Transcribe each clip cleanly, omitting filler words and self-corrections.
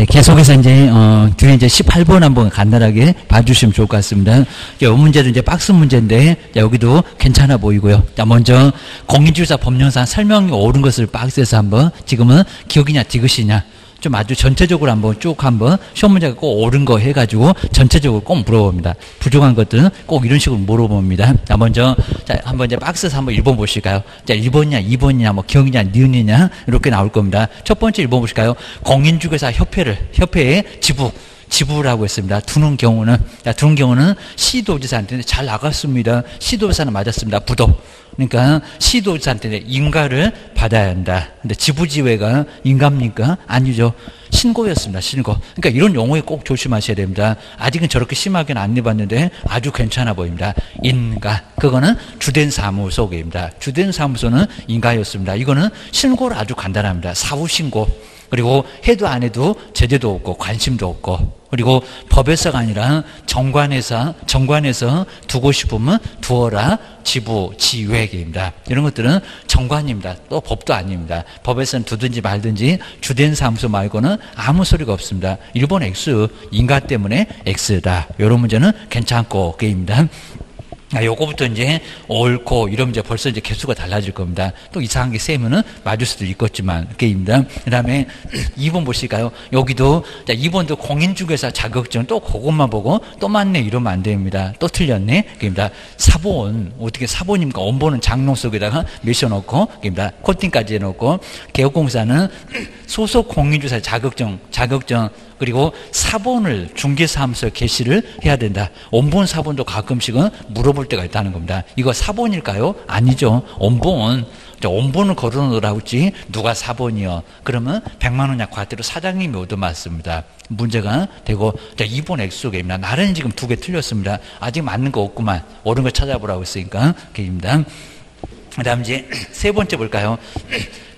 이제 계속해서 이제 뒤에 이제 18번 한번 간단하게 봐주시면 좋을 것 같습니다. 이 문제는 이제 박스 문제인데 여기도 괜찮아 보이고요. 자, 먼저 공인주의사 법령상 설명이 옳은 것을 박스에서 한번 지금은 기억이냐 지그시냐 좀 아주 전체적으로 한번 쭉 한번 시험 문제가 꼭 옳은 거 해가지고 전체적으로 꼭 물어봅니다. 부족한 것들은 꼭 이런 식으로 물어봅니다. 자, 먼저 자, 한번 이제 박스에서 한번 1번 보실까요? 자, 1번이냐 2번이냐 뭐 기억이냐 니은이냐 이렇게 나올 겁니다. 첫 번째 1번 보실까요? 공인중개사 협회의 지부라고 했습니다. 두는 경우는 시도지사한테 잘 나갔습니다. 시도지사는 맞았습니다. 부도. 그러니까 시도지사한테 인가를 받아야 한다. 근데 지부지회가 인가입니까? 아니죠. 신고였습니다. 신고. 그러니까 이런 용어에 꼭 조심하셔야 됩니다. 아직은 저렇게 심하게는 안 해봤는데 아주 괜찮아 보입니다. 인가. 그거는 주된 사무소입니다. 주된 사무소는 인가였습니다. 이거는 신고를 아주 간단합니다. 사후신고. 그리고 해도 안 해도 제재도 없고 관심도 없고, 그리고 법에서가 아니라 정관에서 두고 싶으면 두어라. 지부, 지회계입니다. 이런 것들은 정관입니다. 또 법도 아닙니다. 법에서는 두든지 말든지 주된 사무소 말고는 아무 소리가 없습니다. 1번 X, 인가 때문에 X다. 이런 문제는 괜찮고 게임입니다. 요거부터 이제 옳고 이러면 이제 벌써 이제 개수가 달라질 겁니다. 또 이상한 게 세면은 맞을 수도 있겠지만 게임입니다. 그 다음에 2번 보실까요? 여기도 자, 2번도 공인중개사 자격증 또 그것만 보고 또 맞네 이러면 안 됩니다. 또 틀렸네 게임입니다. 사본 어떻게 사본입니까? 원본은 장롱 속에다가 메셔놓고 게임입니다. 코팅까지 해놓고 개업공사는 소속 공인중개사 자격증 그리고 사본을 중개사무소에 게시를 해야 된다. 원본 사본도 가끔씩은 물어볼 때가 있다는 겁니다. 이거 사본일까요? 아니죠. 원본을 걸어놓으라고 했지 누가 사본이요? 그러면 100만 원 약과대로 사장님이 얻어맞습니다. 문제가 되고 자, 2번 X입니다. 나는 지금 2개 틀렸습니다. 아직 맞는 거 없구만. 옳은 거 찾아보라고 했으니까 그입니다. 그 다음 이제 세 번째 볼까요?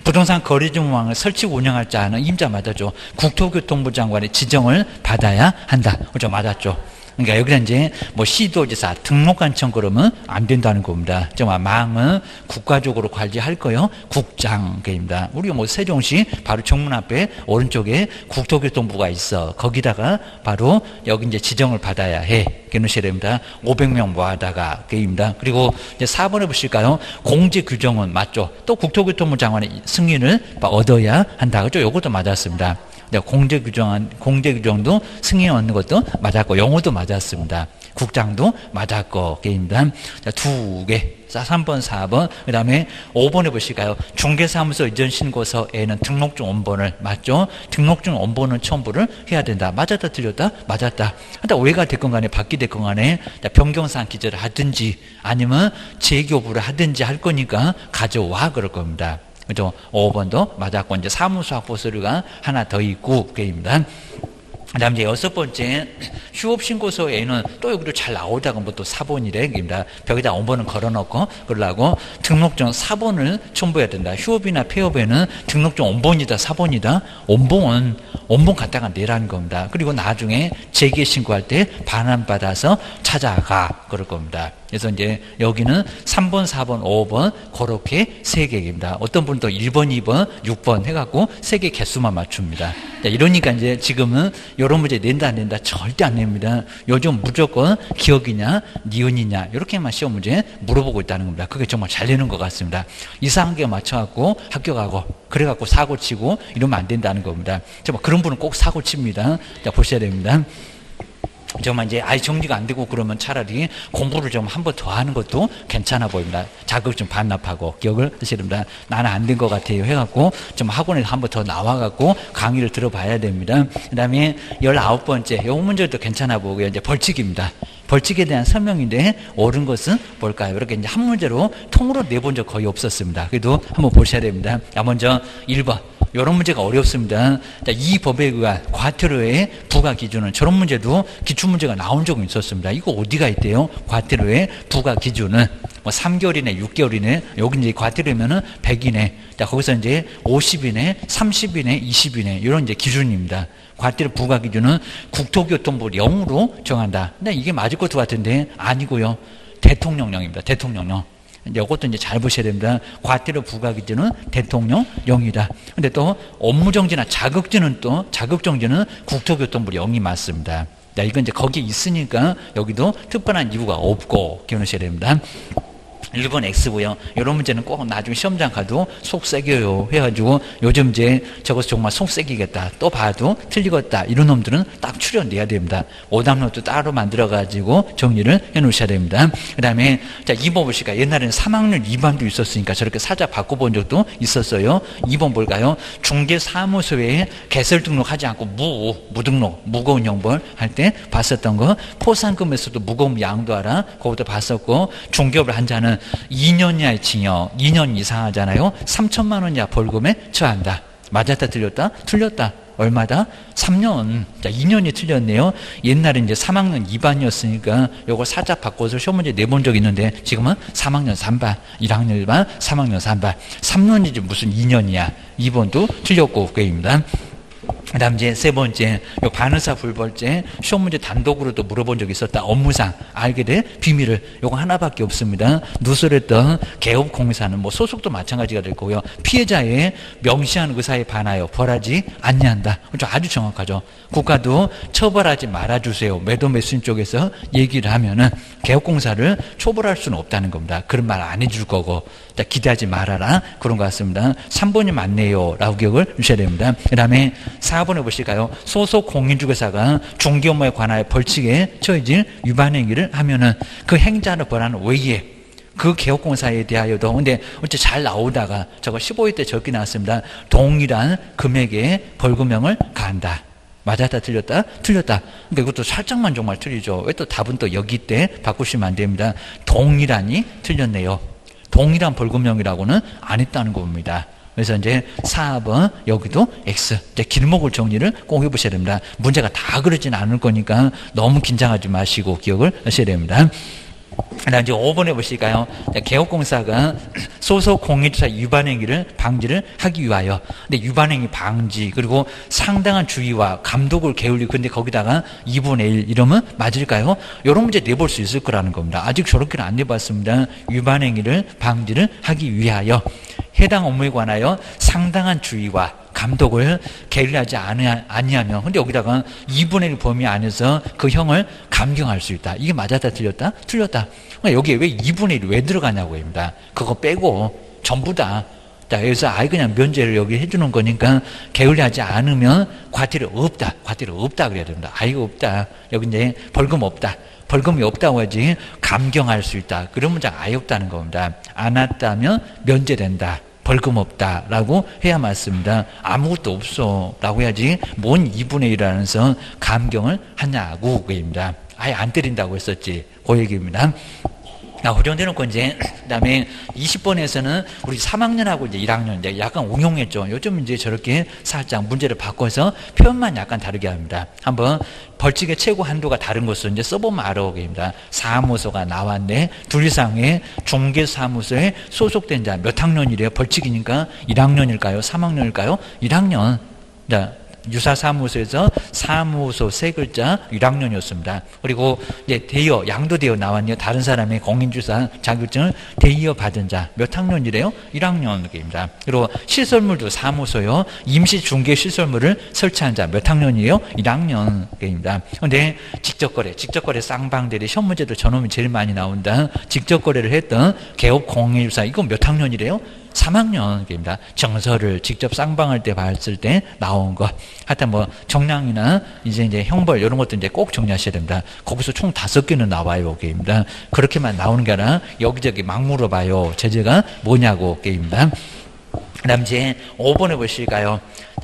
부동산 거래증명을 설치고 운영할 자는 임자 맞았죠. 국토교통부 장관의 지정을 받아야 한다. 그렇죠? 맞았죠. 그러니까 여기는 이제 뭐 시도지사 등록관청 그러면 안 된다는 겁니다. 정말 망은 국가적으로 관리할 거요. 국장계입니다. 우리 뭐 세종시 바로 정문 앞에 오른쪽에 국토교통부가 있어. 거기다가 바로 여기 이제 지정을 받아야 해. 개누셔야 됩니다. 500명 모아다가 게임입니다. 그리고 이제 4번에 보실까요? 공제 규정은 맞죠. 또 국토교통부 장관의 승인을 얻어야 한다. 그죠? 요것도 맞았습니다. 공제 규정도 승인 얻는 것도 맞았고 영어도 맞았습니다. 국장도 맞았고 게임단 2개 3번 4번 그 다음에 5번에 보실까요? 중개사무소 이전신고서에는 등록증 원본을 맞죠? 등록증 원본은 첨부를 해야 된다. 맞았다 틀렸다? 맞았다. 근데 오해가 됐건 간에 받기 됐건 간에 변경사항 기재를 하든지 아니면 재교부를 하든지 할 거니까 가져와 그럴 겁니다. 그죠? 5번도 맞았고, 이제 사무소 확보 서류가 하나 더 있고, 게임입니다. 그 다음 이제 6번째, 휴업신고서에는 또 여기도 잘 나오다가 뭐 또 사본이래, 입니다. 벽에다 원본은 걸어놓고, 그러려고 등록증 사본을 첨부해야 된다. 휴업이나 폐업에는 등록증 원본이다, 사본이다. 원본 갖다가 내라는 겁니다. 그리고 나중에 재개신고할 때 반환받아서 찾아가, 그럴 겁니다. 그래서 이제 여기는 3번, 4번, 5번 그렇게 3개입니다. 어떤 분은 또 1번, 2번, 6번 해갖고 3개 개수만 맞춥니다. 자, 이러니까 이제 지금은 이런 문제 낸다 안 낸다 절대 안 냅니다. 요즘 무조건 기억이냐 니은이냐 이렇게만 시험 문제 물어보고 있다는 겁니다. 그게 정말 잘 내는 것 같습니다. 이상한 게 맞춰갖고 합격하고 그래갖고 사고치고 이러면 안 된다는 겁니다. 정말 그런 분은 꼭 사고칩니다. 자, 보셔야 됩니다. 정말 이제 아예 정리가 안 되고 그러면 차라리 공부를 좀 한 번 더 하는 것도 괜찮아 보입니다. 자격증 반납하고 기억을 하시랍니다. 나는 안 된 것 같아요 해갖고 좀 학원에 한 번 더 나와갖고 강의를 들어봐야 됩니다. 그 다음에 19번째 요 문제도 괜찮아 보고요. 이제 벌칙입니다. 벌칙에 대한 설명인데 옳은 것은 뭘까요? 이렇게 이제 한 문제로 통으로 내본 적 거의 없었습니다. 그래도 한번 보셔야 됩니다. 먼저 1번. 이런 문제가 어렵습니다. 자, 이 법에 의한 과태료의 부과 기준은 저런 문제도 기출문제가 나온 적은 있었습니다. 이거 어디가 있대요? 과태료의 부과 기준은 뭐 3개월 이내, 6개월 이내, 여기 이제 과태료면은 100 이내, 자, 거기서 이제 50 이내, 30 이내, 20 이내, 이런 이제 기준입니다. 과태료 부과 기준은 국토교통부 0으로 정한다. 근데 이게 맞을 것 같은데 아니고요. 대통령령입니다. 대통령령. 이제 이것도 이제 잘 보셔야 됩니다. 과태료 부과 기준은 대통령령이다. 근데 또 업무정지나 자격증은 또 자격정지는 국토교통부의 영이 맞습니다. 자, 이건 이제 거기에 있으니까 여기도 특별한 이유가 없고 기억하셔야 됩니다. 1번 X고요. 이런 문제는 꼭 나중에 시험장 가도 속 새겨요 해가지고 요즘 이제 저것이 정말 속 새기겠다. 또 봐도 틀리겠다. 이런 놈들은 딱 추려내야 됩니다. 오답노트 따로 만들어가지고 정리를 해놓으셔야 됩니다. 그 다음에 자 2번 보실까요? 옛날에는 3학년 2반도 있었으니까 저렇게 사자 바꿔본 적도 있었어요. 2번 볼까요? 중개사무소에 개설 등록하지 않고 무등록, 무거운 형벌 할 때 봤었던 거. 포상금에서도 무거운 양도하라. 그것도 봤었고 중개업을 한 자는 2년 이하의 징역, 2년 이상 하잖아요. 3,000만 원 이하 벌금에 처한다. 맞았다, 틀렸다, 틀렸다. 얼마다? 3년. 자, 2년이 틀렸네요. 옛날에 이제 3학년 2반이었으니까 요거 살짝 바꿔서 시험 문제 내본 적이 있는데 지금은 3학년 3반, 1학년 1반, 3학년 3반. 3년이지 무슨 2년이야. 2번도 틀렸고, 그게입니다. 그 다음 이제 세 번째, 요 반의사 불벌죄, 시험 문제 단독으로도 물어본 적이 있었다. 업무상 알게 될 비밀을, 요거 하나밖에 없습니다. 누설했던 개업공사는 뭐 소속도 마찬가지가 될 거고요. 피해자의 명시한 의사에 반하여 벌하지 않냐한다. 아주 정확하죠. 국가도 처벌하지 말아주세요. 매도 매수인 쪽에서 얘기를 하면은 개업공사를 처벌할 수는 없다는 겁니다. 그런 말 안 해줄 거고, 기대하지 말아라. 그런 것 같습니다. 3번이 맞네요. 라고 기억을 주셔야 됩니다. 그 다음에 4번에 보실까요? 소속 공인중개사가 중개업무에 관하여 벌칙에 처해질 위반 행위를 하면은 그 행자를 벌하는 외에 그 개업공사에 대하여도 근데 어째 잘 나오다가 저거 15회 때 적게 나왔습니다. 동일한 금액의 벌금형을 가한다. 맞았다, 틀렸다, 틀렸다. 그러니까 이것도 살짝만 정말 틀리죠. 왜 또 답은 또 여기 때 바꾸시면 안 됩니다. 동일한이 틀렸네요. 동일한 벌금형이라고는 안 했다는 겁니다. 그래서 이제 4번 여기도 X. 이제 길목을 정리를 꼭 해보셔야 됩니다. 문제가 다 그러진 않을 거니까 너무 긴장하지 마시고 기억을 하셔야 됩니다. 그다음 이제 5번에 보실까요? 개업공사가 소속 공인중개사 위반행위를 방지를 하기 위하여. 근데 위반행위 방지 그리고 상당한 주의와 감독을 게을리고 근데 거기다가 2분의 1 이러면 맞을까요? 이런 문제 내볼 수 있을 거라는 겁니다. 아직 저렇게는 안 내봤습니다. 위반행위를 방지를 하기 위하여 해당 업무에 관하여 상당한 주의와 감독을 게을리하지 아니하며 근데 여기다가 2분의 1 범위 안에서 그 형을 감경할 수 있다. 이게 맞았다, 틀렸다, 틀렸다. 그러니까 여기에 왜 2분의 1이 왜 들어가냐고 입니다. 그거 빼고 전부 다. 자, 여기서 아예 그냥 면제를 여기 해주는 거니까 게을리하지 않으면 과태료 없다. 과태료 없다 그래야 됩니다. 아예 없다. 여기 이제 벌금 없다. 벌금이 없다고 하지 감경할 수 있다. 그런 문장 아예 없다는 겁니다. 안 왔다면 면제된다. 벌금 없다라고 해야 맞습니다. 아무것도 없어 라고 해야지 뭔 2분의 1이라면서 감경을 하냐고 그입니다. 아예 안 때린다고 했었지. 그 얘기입니다. 호령대놓고 이제 그다음에 20번에서는 우리 3학년하고 이제 1학년 이제 약간 응용했죠. 요즘 이제 저렇게 살짝 문제를 바꿔서 표현만 약간 다르게 합니다. 한번 벌칙의 최고 한도가 다른 것을 이제 써보면 알아오게입니다. 사무소가 나왔네. 둘 이상의 중개사무소에 소속된 자 몇 학년이래요? 벌칙이니까 1학년일까요? 3학년일까요? 1학년. 자. 유사사무소에서 사무소 세 글자 1학년이었습니다. 그리고 이제 대여, 양도대여 나왔네요. 다른 사람의 공인중개사 자격증을 대여 받은 자 몇 학년이래요? 1학년입니다. 그리고 시설물도 사무소요. 임시중개시설물을 설치한 자 몇 학년이에요? 1학년입니다. 그런데 직접거래, 직접거래 쌍방대리 시험 문제도 저놈이 제일 많이 나온다. 직접거래를 했던 개업공인중개사 이건 몇 학년이래요? 3학년입니다. 정서를 직접 쌍방할 때 봤을 때 나온 것. 하여튼 뭐 정량이나 이제 형벌 이런 것도 이제 꼭 정리하셔야 됩니다. 거기서 총 5개는 나와요, 게임입니다. 그렇게만 나오는 게 아니라 여기저기 막 물어봐요. 제재가 뭐냐고, 게임입니다. 그다음 이제 5번에 보실까요?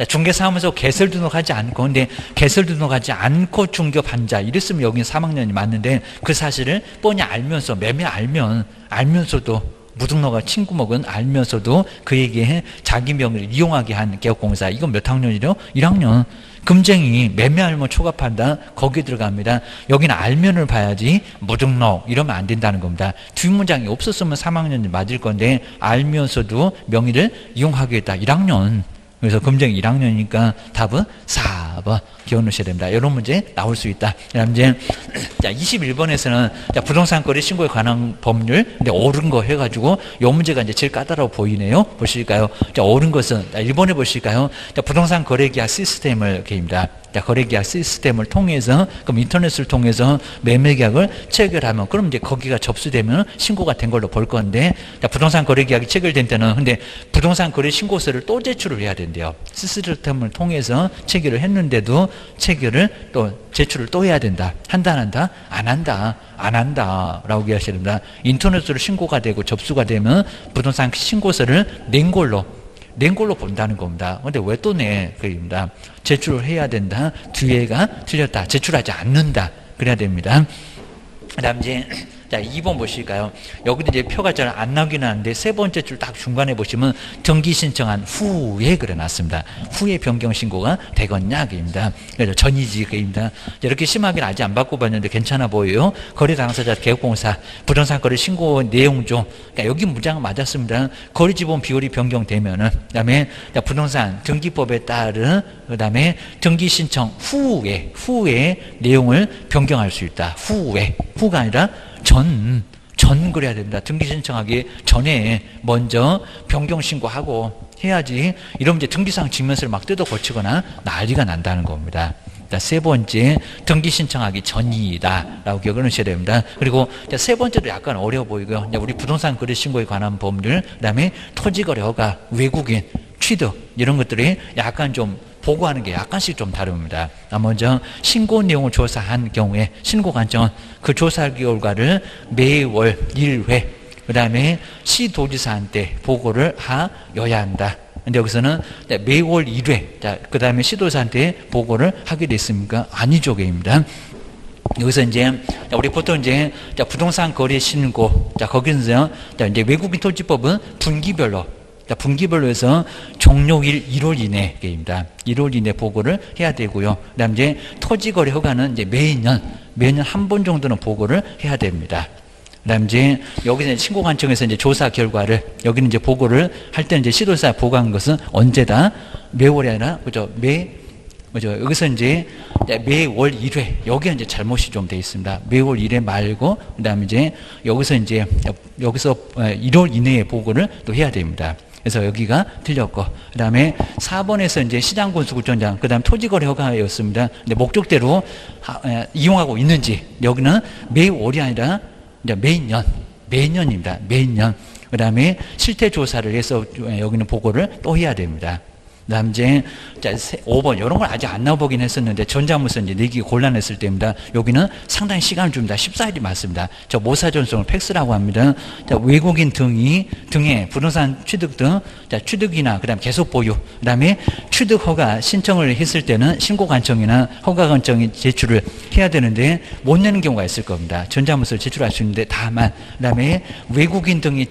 중개사무소 개설 등록하지 않고 근데 개설 등록하지 않고 중개업한 자 이랬으면 여기는 3학년이 맞는데 그 사실을 뻔히 알면서 매매 알면서도. 무등록한 친구 먹은 알면서도 그에게 자기 명의를 이용하게 한 개업공사 이건 몇 학년이래요? 1학년. 금쟁이 매매 알면 초과한다. 거기에 들어갑니다. 여기는 알면을 봐야지 무등록 이러면 안 된다는 겁니다. 뒷문장이 없었으면 3학년이 맞을 건데 알면서도 명의를 이용하게 했다. 1학년. 그래서 검정 1학년이니까 답은 4번 기억하셔야 됩니다. 이런 문제 나올 수 있다. 그다음 이제 자 21번에서는 자 부동산 거래 신고에 관한 법률 근데 옳은 거 해가지고 요 문제가 이제 제일 까다로워 보이네요. 보실까요? 자 옳은 것은 자 1번에 보실까요? 자 부동산 거래 계약 시스템을 개입니다. 자, 거래계약 시스템을 통해서 그럼 인터넷을 통해서 매매계약을 체결하면 그럼 이제 거기가 접수되면 신고가 된 걸로 볼 건데 자, 부동산 거래계약이 체결된 때는 근데 부동산 거래 신고서를 또 제출을 해야 된대요. 시스템을 통해서 체결을 했는데도 체결을 또 제출을 또 해야 된다. 한다 안 한다? 안 한다. 안 한다라고 얘기하셔야 됩니다. 인터넷으로 신고가 되고 접수가 되면 부동산 신고서를 낸 걸로 본다는 겁니다. 근데 왜 또 내? 그입니다. 제출을 해야 된다. 뒤에가 틀렸다. 제출하지 않는다. 그래야 됩니다. 그 다음 이제, 자, 2번 보실까요? 여기도 이제 표가 잘 안 나오긴 하는데, 세 번째 줄 딱 중간에 보시면, 등기 신청한 후에 그려놨습니다. 후에 변경 신고가 되겠냐, 그입니다. 그래서 전이지, 그입니다. 이렇게 심하게는 아직 안 바꿔봤는데 괜찮아 보여요. 거래 당사자 개업공사, 부동산 거래 신고 내용 중, 그러니까 여기 문장 맞았습니다. 거래 지분 비율이 변경되면은, 그 다음에, 부동산 등기법에 따른, 그 다음에, 등기 신청 후에 내용을 변경할 수 있다. 후가 아니라, 전 그래야 됩니다. 등기 신청하기 전에 먼저 변경 신고하고 해야지 이러면 이제 등기사항 직면서를 막 뜯어 고치거나 난리가 난다는 겁니다. 자, 세 번째 등기 신청하기 전이다 라고 기억을 하셔야 됩니다. 그리고 자, 세 번째도 약간 어려워 보이고요. 우리 부동산 거래 신고에 관한 법률 그 다음에 토지 거래 허가 외국인 취득 이런 것들이 약간 좀 보고하는 게 약간씩 좀 다릅니다. 먼저 신고 내용을 조사한 경우에 신고 관청은 그 조사 결과를 매월 1회 그 다음에 시도지사한테 보고를 하여야 한다. 근데 여기서는 매월 1회 그 다음에 시도지사한테 보고를 하게 됐습니까? 아니죠. 게입니다. 여기서 이제 우리 보통 이제 부동산 거래 신고 거기서 이제 외국인 토지법은 분기별로 분기별로 해서 종료일 1월 이내입니다. 1월 이내 보고를 해야 되고요. 그다음 이제 토지거래 허가는 이제 매년 한 번 정도는 보고를 해야 됩니다. 그다음 이제 여기서 신고관청에서 이제 조사 결과를 여기는 이제 보고를 할 때는 이제 시도지사 보고한 것은 언제다 매월이 아니라 그죠 그죠 여기서 이제 매월 1회 여기 이제 잘못이 좀 돼 있습니다. 매월 1회 말고 그다음 이제 여기서 1월 이내에 보고를 또 해야 됩니다. 그래서 여기가 틀렸고 그 다음에 4번에서 이제 시장군수구청장 그 다음 토지거래 허가였습니다. 근데 목적대로 이용하고 있는지 여기는 매월이 아니라 이제 매년입니다. 매년 그 다음에 실태조사를 해서 여기는 보고를 또 해야 됩니다. 그 다음 이제 5번 이런 걸 아직 안 나와보긴 했었는데 전자문서 이제 내기 곤란했을 때입니다. 여기는 상당히 시간을 줍니다. 14일이 맞습니다. 저 모사 전송을 팩스라고 합니다. 자, 외국인 등의 부동산 취득 등 자, 취득이나 그다음 계속 보유 그다음에 취득 허가 신청을 했을 때는 신고 관청이나 허가 관청이 제출을 해야 되는데 못 내는 경우가 있을 겁니다. 전자문서를 제출할 수 있는데 다만 그다음에 외국인 등이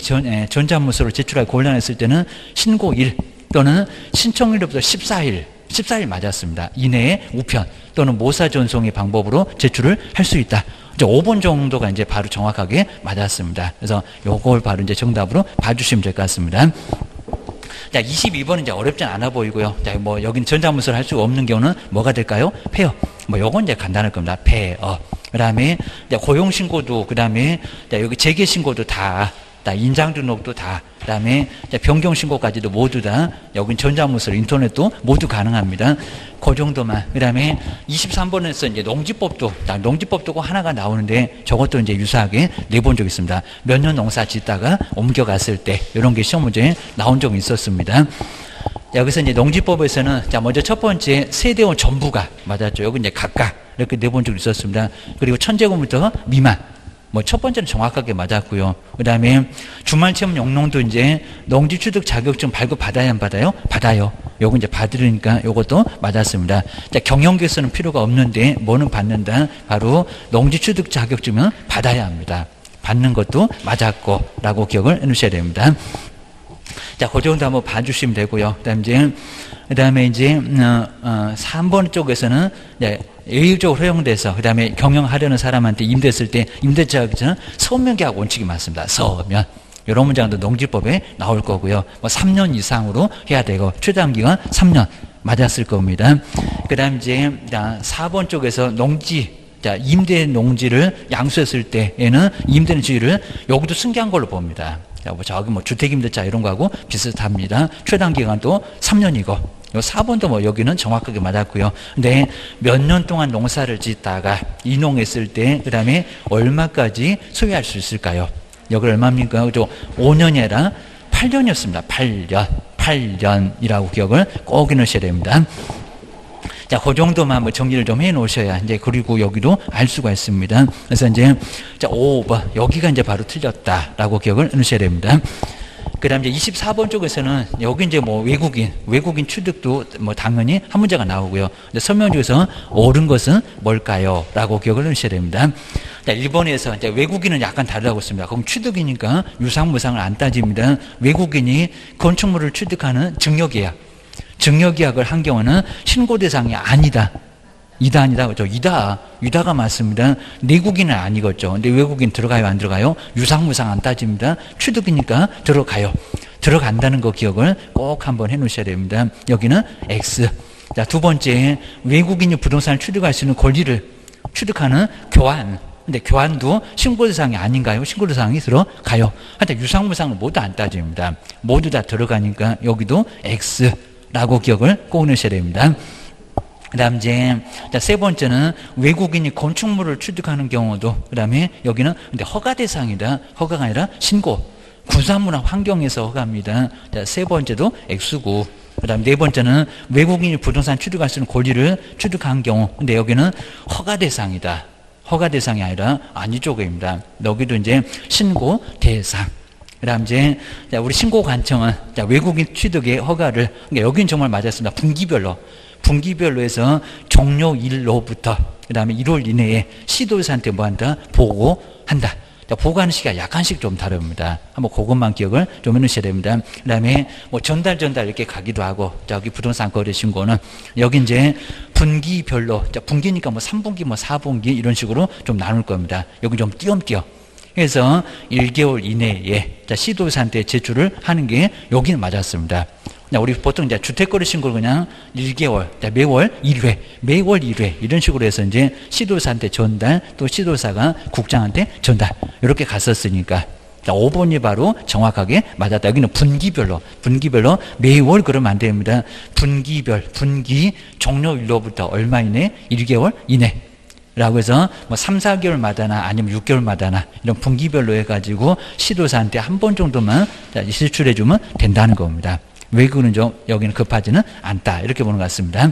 전자문서를 제출하기 곤란했을 때는 신고일 또는 신청일로부터 14일 맞았습니다. 이내에 우편 또는 모사 전송의 방법으로 제출을 할 수 있다. 이제 5번 정도가 이제 바로 정확하게 맞았습니다. 그래서 요걸 바로 이제 정답으로 봐주시면 될 것 같습니다. 자, 22번은 이제 어렵진 않아 보이고요. 자, 뭐 여긴 전자문서를 할 수 없는 경우는 뭐가 될까요? 폐업. 뭐 요건 이제 간단할 겁니다. 폐업. 그다음에 이제 고용 신고도 그다음에 자, 여기 재개 신고도 다 인장등록도 다, 그 다음에 변경신고까지도 모두 다, 여긴 전자문서, 인터넷도 모두 가능합니다. 그 정도만. 그 다음에 23번에서 이제 농지법도 하나가 나오는데 저것도 이제 유사하게 내본 적이 있습니다. 몇 년 농사 짓다가 옮겨갔을 때, 이런 게 시험 문제에 나온 적이 있었습니다. 여기서 이제 농지법에서는, 자, 먼저 첫 번째 세대원 전부가 맞았죠. 여기 이제 각각, 이렇게 내본 적이 있었습니다. 그리고 1000제곱미터 미만. 뭐 첫 번째는 정확하게 맞았고요. 그 다음에 주말체험 영농도 이제 농지취득 자격증 발급 받아야 안 받아요? 받아요. 요거 이제 받으니까 요것도 맞았습니다. 자, 경영계에서는 필요가 없는데 뭐는 받는다? 바로 농지취득 자격증은 받아야 합니다. 받는 것도 맞았고 라고 기억을 해놓으셔야 됩니다. 자, 그 정도 한번 봐주시면 되고요. 그 다음에 이제 3번 쪽에서는 네, 예외적으로 허용돼서 그 다음에 경영하려는 사람한테 임대했을 때 임대차 서면 계약 원칙이 맞습니다. 서면. 이런 문장도 농지법에 나올 거고요. 뭐 3년 이상으로 해야 되고 최단기간 3년 맞았을 겁니다. 그 다음 이제 4번 쪽에서 농지, 자, 임대 농지를 양수했을 때에는 임대는 지위를 여기도 승계한 걸로 봅니다. 자, 뭐 저기 뭐 주택임대차 이런 거하고 비슷합니다. 최단기간도 3년이고, 4번도 뭐 여기는 정확하게 맞았고요. 근데 몇 년 동안 농사를 짓다가 이농했을 때, 그 다음에 얼마까지 소유할 수 있을까요? 여기 얼마입니까? 5년이 아니라 8년이었습니다. 8년이라고 기억을 꼭 해놓으셔야 됩니다. 자, 그 정도만 뭐 정리를 좀 해 놓으셔야, 이제, 그리고 여기도 알 수가 있습니다. 그래서 이제, 자, 5번. 여기가 이제 바로 틀렸다라고 기억을 해 놓으셔야 됩니다. 그 다음 이제 24번 쪽에서는 여기 이제 뭐 외국인 취득도 뭐 당연히 한 문제가 나오고요. 근데 설명 중에서 옳은 것은 뭘까요? 라고 기억을 해 놓으셔야 됩니다. 자, 1번에서 이제 외국인은 약간 다르다고 했습니다. 그럼 취득이니까 유상무상을 안 따집니다. 외국인이 건축물을 취득하는 증여계약. 증여계약을 한 경우는 신고 대상이 아니다. 이다. 그렇죠? 이다가 맞습니다. 내국인은 아니겠죠. 근데 외국인 들어가요, 안 들어가요? 유상무상 안 따집니다. 취득이니까 들어가요. 들어간다는 거 기억을 꼭 한번 해 놓으셔야 됩니다. 여기는 X. 자, 두 번째, 외국인이 부동산을 취득할 수 있는 권리를 취득하는 교환. 근데 교환도 신고 대상이 아닌가요? 신고 대상이 들어가요. 하여튼 유상무상을 모두 안 따집니다. 모두 다 들어가니까 여기도 X. 라고 기억을 꼭 넣으셔야 됩니다. 그 다음 이제 세 번째는 외국인이 건축물을 취득하는 경우도, 그 다음에 여기는 근데 허가 대상이다. 허가가 아니라 신고, 군사문화 환경에서 허가입니다. 자, 세 번째도 X고, 그 다음 네 번째는 외국인이 부동산 취득할 수 있는 권리를 취득한 경우, 근데 여기는 허가 대상이다. 허가 대상이 아니라 안유조계입니다. 여기도 이제 신고 대상. 그 다음 이제 우리 신고관청은 외국인 취득의 허가를, 그러니까 여긴 정말 맞았습니다. 분기별로 해서 종료일로부터 그 다음에 1월 이내에 시도지사한테 뭐 한다? 보고한다. 보고하는 시기가 약간씩 좀 다릅니다. 한번 그것만 기억을 좀 해놓으셔야 됩니다. 그 다음에 뭐 전달 이렇게 가기도 하고, 여기 부동산 거래 신고는 여기 이제 분기별로, 분기니까 뭐 3분기 뭐 4분기 이런 식으로 좀 나눌 겁니다. 여기 좀 띄엄띄엄 해서 1개월 이내에 시도지사한테 제출을 하는 게 여기는 맞았습니다. 우리 보통 이제 주택거래 신고를 그냥 1개월, 매월 1회 이런 식으로 해서 이제 시도지사한테 전달, 또 시도지사가 국장한테 전달 이렇게 갔었으니까 5번이 바로 정확하게 맞았다. 여기는 분기별로 매월 그러면 안 됩니다. 분기 종료일로부터 얼마 이내? 1개월 이내. 라고 해서 뭐 3, 4개월마다나 아니면 6개월마다나 이런 분기별로 해가지고 시도사한테 한 번 정도만 제출해주면 된다는 겁니다. 외국은 좀 여기는 급하지는 않다. 이렇게 보는 것 같습니다.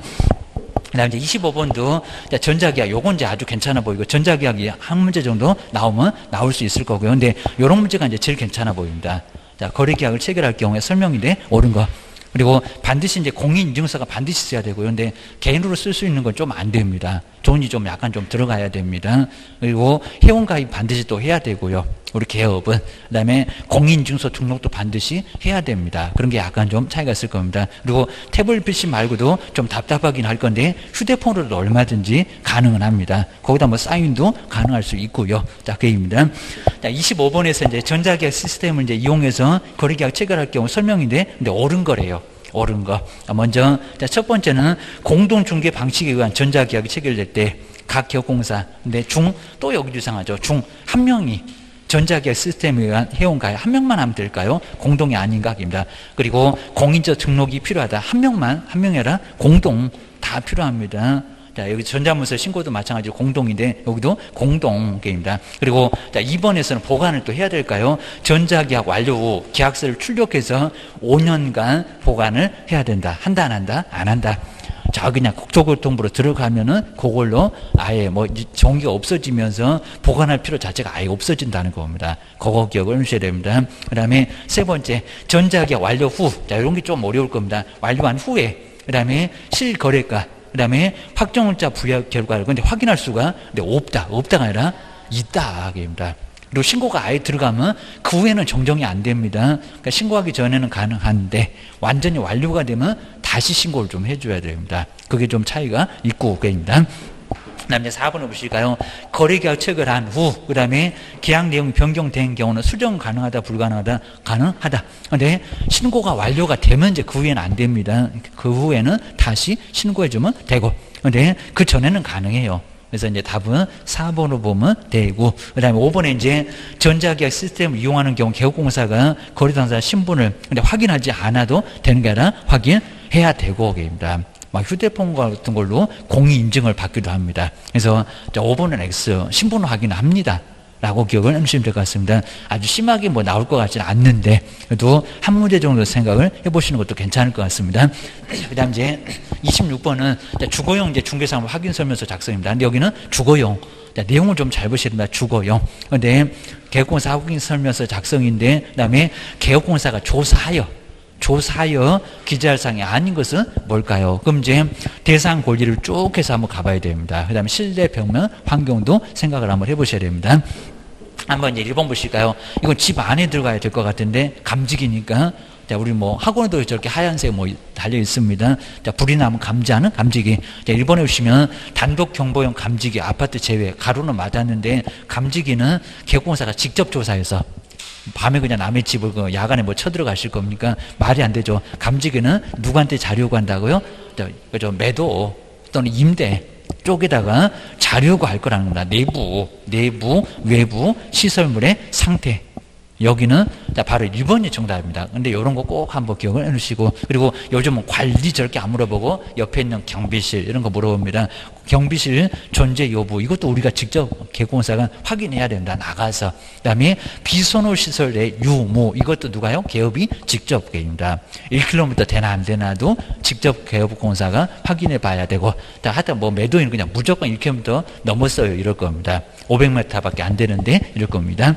그 다음에 25번도 전자계약, 요건 이제 아주 괜찮아 보이고, 전자계약이 한 문제 정도 나오면 나올 수 있을 거고요. 근데 요런 문제가 이제 제일 괜찮아 보입니다. 자, 거래계약을 체결할 경우에 설명인데 옳은 거. 그리고 반드시 이제 공인인증서가 반드시 있어야 되고요. 근데 개인으로 쓸 수 있는 건 좀 안 됩니다. 돈이 좀 약간 좀 들어가야 됩니다. 그리고 회원가입 반드시 또 해야 되고요. 우리 개업은. 그 다음에 공인인증서 등록도 반드시 해야 됩니다. 그런 게 약간 좀 차이가 있을 겁니다. 그리고 태블릿 PC 말고도 좀 답답하긴 할 건데 휴대폰으로도 얼마든지 가능은 합니다. 거기다 뭐 사인도 가능할 수 있고요. 자, 그입니다. 자, 25번에서 이제 전자계약 시스템을 이제 이용해서 거래계약 체결할 경우 설명인데, 근데 옳은 거래요. 옳은 거. 먼저 첫 번째는 공동중개 방식에 의한 전자계약이 체결될 때 각 기업공사, 근데 중, 또 여기도 이상하죠. 중, 한 명이 전자계약 시스템에 의한 회원가입 한 명만 하면 될까요? 공동이 아닌가 입니다. 그리고 공인인증서 등록이 필요하다. 한 명이 아니라 공동 다 필요합니다. 자, 여기 전자문서 신고도 마찬가지로 공동인데 여기도 공동계입니다. 그리고 자, 2번에서는 보관을 또 해야 될까요? 전자계약 완료 후 계약서를 출력해서 5년간 보관을 해야 된다. 한다, 안 한다? 안 한다. 자, 그냥 국토교통부로 들어가면은 그걸로 아예 뭐 종이가 없어지면서 보관할 필요 자체가 아예 없어진다는 겁니다. 그거 기억을 해주셔야 됩니다. 그 다음에 세 번째, 전자계약 완료 후. 자, 이런 게 좀 어려울 겁니다. 완료한 후에. 그 다음에 실거래가. 그 다음에 확정일자 부여 결과를 근데 확인할 수가 근데 없다가 아니라 있다입니다. 그리고 신고가 아예 들어가면 그 후에는 정정이 안 됩니다. 그러니까 신고하기 전에는 가능한데 완전히 완료가 되면 다시 신고를 좀 해줘야 됩니다. 그게 좀 차이가 있고 그입니다. 그다음에 4번을 보실까요? 거래 결책을 한 후 그 다음에 계약 내용이 변경된 경우는 수정 가능하다 불가능하다 가능하다. 근데 신고가 완료가 되면 이제 그 후에는 안 됩니다. 그 후에는 다시 신고해주면 되고, 근데 그 전에는 가능해요. 그래서 이제 답은 4번으로 보면 되고, 그 다음에 5번에 이제 전자계약 시스템을 이용하는 경우 개업공사가 거래당사 신분을 근데 확인하지 않아도 되는 게 아니라 확인해야 되고, 그입니다. 막 휴대폰 같은 걸로 공인인증을 받기도 합니다. 그래서 5번은 X, 신분을 확인합니다. 라고 기억을 해주시면 될 것 같습니다. 아주 심하게 뭐 나올 것 같지는 않는데, 그래도 한 문제 정도 생각을 해보시는 것도 괜찮을 것 같습니다. 그 다음 이제 26번은 주거용 이제 중개사무 확인설명서 작성입니다. 근데 여기는 주거용. 내용을 좀 잘 보셔야 됩니다. 주거용. 근데 개업공사 확인설명서 작성인데, 그 다음에 개업공사가 조사하여 기재할사항이 아닌 것은 뭘까요? 그럼 이제 대상 권리를 쭉 해서 한번 가봐야 됩니다. 그 다음에 실내 벽면 환경도 생각을 한번 해보셔야 됩니다. 한번 이제 1번 보실까요? 이건 집 안에 들어가야 될 것 같은데 감지기니까, 자, 우리 뭐 학원에도 저렇게 하얀색 뭐 달려 있습니다. 자, 불이 나면 감지하는 감지기. 자, 1번에 보시면 단독 경보용 감지기 아파트 제외 가로는 맞았는데, 감지기는 개업공사가 직접 조사해서 밤에 그냥 남의 집을 야간에 뭐 쳐들어가실 겁니까? 말이 안 되죠. 감지기는 누구한테 자료 요구한다고요? 저 매도 또는 임대 쪽에다가 자료 요구할 거라는 겁니다. 내부, 외부 시설물의 상태. 여기는 바로 1번이 정답입니다. 근데 이런 거 꼭 한번 기억을 해놓으시고, 그리고 요즘은 관리 저렇게 안 물어보고 옆에 있는 경비실 이런 거 물어봅니다. 경비실 존재 여부, 이것도 우리가 직접 개업공사가 확인해야 된다. 나가서. 그다음에 비선호시설의 유무, 이것도 누가요? 개업이 직접 개입니다. 1km 되나 안 되나도 직접 개업공사가 확인해 봐야 되고, 하여튼 뭐 매도인 그냥 무조건 1km 넘었어요 이럴 겁니다. 500m밖에 안 되는데 이럴 겁니다.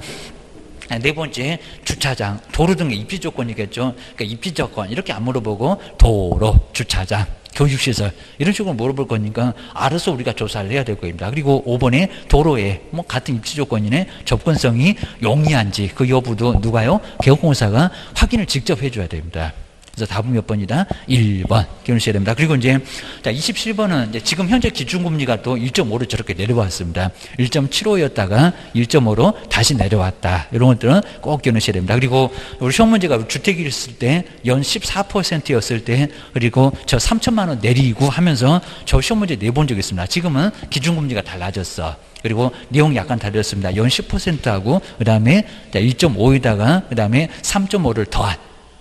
네 번째, 주차장, 도로 등의 입지 조건이겠죠. 그러니까 입지 조건 이렇게 안 물어보고 도로, 주차장, 교육시설 이런 식으로 물어볼 거니까 알아서 우리가 조사를 해야 될 겁니다. 그리고 5번에 도로에 뭐 같은 입지 조건이네, 접근성이 용이한지 그 여부도 누가요? 개업공사가 확인을 직접 해줘야 됩니다. 그래서 답은 몇 번이다? 1번. 기억하셔야 됩니다. 그리고 이제, 자, 27번은 이제 지금 현재 기준금리가 또 1.5로 저렇게 내려왔습니다. 1.75였다가 1.5로 다시 내려왔다. 이런 것들은 꼭 기억하셔야 됩니다. 그리고 우리 시험 문제가 주택이 있을 때 연 14%였을 때, 그리고 저 3천만 원 내리고 하면서 저 시험 문제 내본 적이 있습니다. 지금은 기준금리가 달라졌어. 그리고 내용이 약간 달라졌습니다. 연 10%하고, 그 다음에 1.5에다가, 그 다음에 3.5를 더한.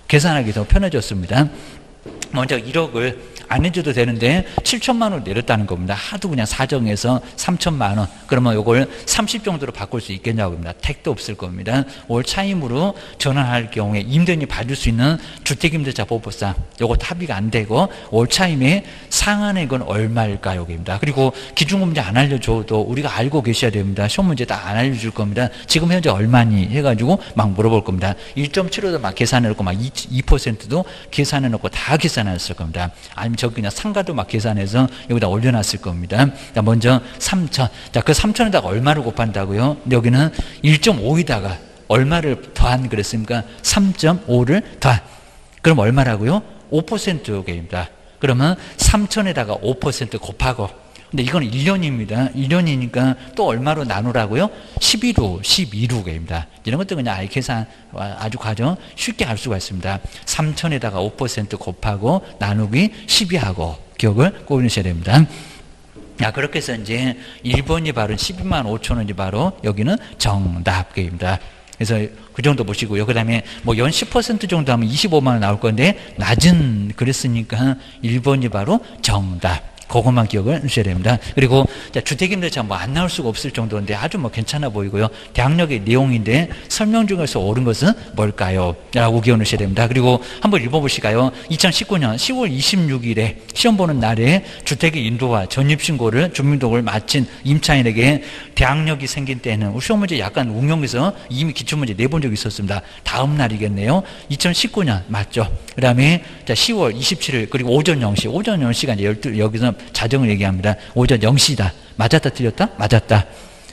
계산하기 더 편해졌습니다. 먼저 1억을 안 해줘도 되는데 7천만 원 내렸다는 겁니다. 하도 그냥 사정해서 3천만 원. 그러면 이걸 30 정도로 바꿀 수 있겠냐고 합니다. 택도 없을 겁니다. 월 차임으로 전환할 경우에 임대인이 받을 수 있는 주택임대차 보호법상 요거 합의가 안 되고, 월 차임의 상한액은 얼마일까요? 여기입니다. 그리고 기준금리 안 알려줘도 우리가 알고 계셔야 됩니다. 시험 문제 다 안 알려줄 겁니다. 지금 현재 얼마니 해가지고 막 물어볼 겁니다. 1.75도 막 계산해놓고 막 2%도 계산해놓고 다 계산했을 겁니다. 아니면 저 그냥 상가도 막 계산해서 여기다 올려놨을 겁니다. 자, 먼저 3천. 자, 그 3천에다가 얼마를 곱한다고요? 근데 여기는 1.5에다가 얼마를 더한 그랬습니까? 3.5를 더한. 그럼 얼마라고요? 5%입니다. 그러면 3천에다가 5% 곱하고. 근데 이건 1년입니다. 1년이니까 또 얼마로 나누라고요? 12루입니다. 이런 것도 그냥 아예 계산 아주 과정 쉽게 할 수가 있습니다. 3천에다가 5% 곱하고 나누기 12하고, 기억을 꼬으셔야 됩니다. 자, 그렇게 해서 이제 1번이 바로 12만 5천원이 바로 여기는 정답입니다. 그래서 그 정도 보시고요. 그 다음에 뭐 연 10% 정도 하면 25만 원 나올 건데 낮은 그랬으니까 1번이 바로 정답. 그것만 기억을 해주셔야 됩니다. 그리고 주택임대차 뭐 안 나올 수가 없을 정도인데 아주 뭐 괜찮아 보이고요. 대항력의 내용인데 설명 중에서 옳은 것은 뭘까요? 라고 기억을 해주셔야 됩니다. 그리고 한번 읽어보실까요? 2019년 10월 26일에 시험 보는 날에 주택의 인도와 전입신고를 주민등록을 마친 임차인에게 대항력이 생긴 때는 시험 문제 약간 응용해서 이미 기출문제 내본 적이 있었습니다. 다음 날이겠네요. 2019년 맞죠? 그 다음에 10월 27일 그리고 오전 0시가 이제 여기서 자정을 얘기합니다. 오전 0시다. 맞았다 틀렸다? 맞았다.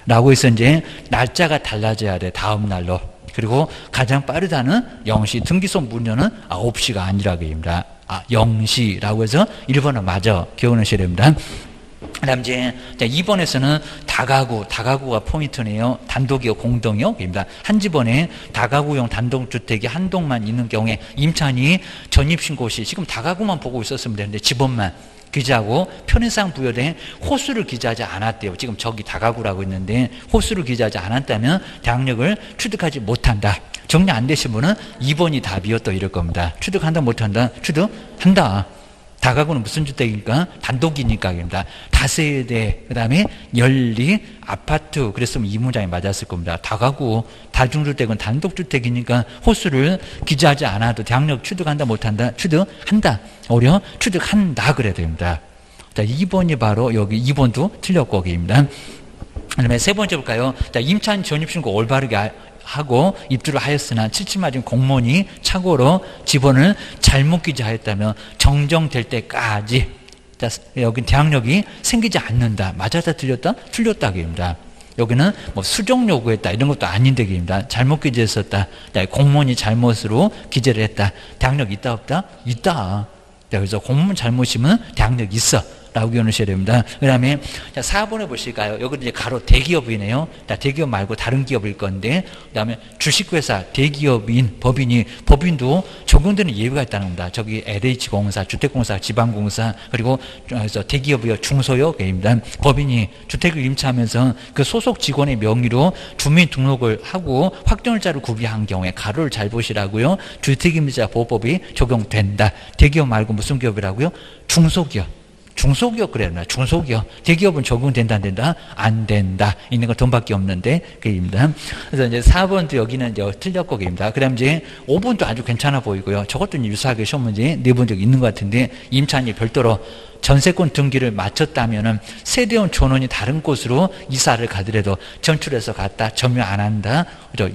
라고 해서 이제 날짜가 달라져야 돼. 다음 날로. 그리고 가장 빠르다는 0시. 등기소 문제는 9시가 아니라고 합니다. 0시라고 해서 1번은 맞아. 기억하셔야 됩니다. 그 다음 이제 2번에서는 다가구가 포인트네요. 단독이요 공동이요입니다. 한 집원에 다가구용 단독주택이 한 동만 있는 경우에 임차인이 전입신고 시 지금 다가구만 보고 있었으면 되는데 집원만 기재하고 편의상 부여된 호수를 기재하지 않았대요. 지금 저기 다가구라고 있는데 호수를 기재하지 않았다면 대항력을 취득하지 못한다. 정리 안 되신 분은 2번이 답이었다 이럴 겁니다. 취득한다 못한다? 취득한다. 다가구는 무슨 주택이니까? 단독이니까입니다. 다세대, 그 다음에 연리, 아파트, 그랬으면 이 문장이 맞았을 겁니다. 다가구, 다중주택은 단독주택이니까 호수를 기재하지 않아도 대항력 취득한다, 못한다? 취득한다. 오히려 취득한다. 그래야 됩니다. 자, 2번이 바로 여기 2번도 틀렸고, 거기입니다. 그 다음에 세 번째 볼까요? 자, 임차인 전입신고 올바르게 하고 입주를 하였으나 칠칠맞은 공무원이 착오로 집원을 잘못 기재하였다면 정정될 때까지 여긴 대항력이 생기지 않는다. 맞았다 틀렸다? 틀렸다기입니다. 여기는 뭐 수정 요구했다 이런 것도 아닌 데기입니다. 잘못 기재했었다. 공무원이 잘못으로 기재를 했다. 대항력 있다 없다? 있다. 그래서 공무원 잘못이면 대항력 있어 라고 기원하셔야 됩니다. 그 다음에 4번에 보실까요? 여기 이제 가로 대기업이네요. 대기업 말고 다른 기업일 건데, 그 다음에 주식회사, 대기업인, 법인도 적용되는 예외가 있다는 겁니다. 저기 LH공사, 주택공사, 지방공사, 그리고 대기업이요, 중소요입니다. 법인이 주택을 임차하면서 그 소속 직원의 명의로 주민등록을 하고 확정일자를 구비한 경우에 가로를 잘 보시라고요. 주택임대차 보호법이 적용된다. 대기업 말고 무슨 기업이라고요? 중소기업. 중소기업 그래야 되나? 중소기업. 대기업은 적용된다, 안 된다? 안 된다. 있는 건 돈밖에 없는데, 그입니다. 그래서 이제 4번도 여기는 틀렸고, 그입니다. 그 다음 이제 5번도 아주 괜찮아 보이고요. 저것도 유사하게 시험 문제 내본 적이 있는 것 같은데, 임차인이 별도로 전세권 등기를 마쳤다면은 세대원 전원이 다른 곳으로 이사를 가더라도 전출해서 갔다, 점유 안 한다,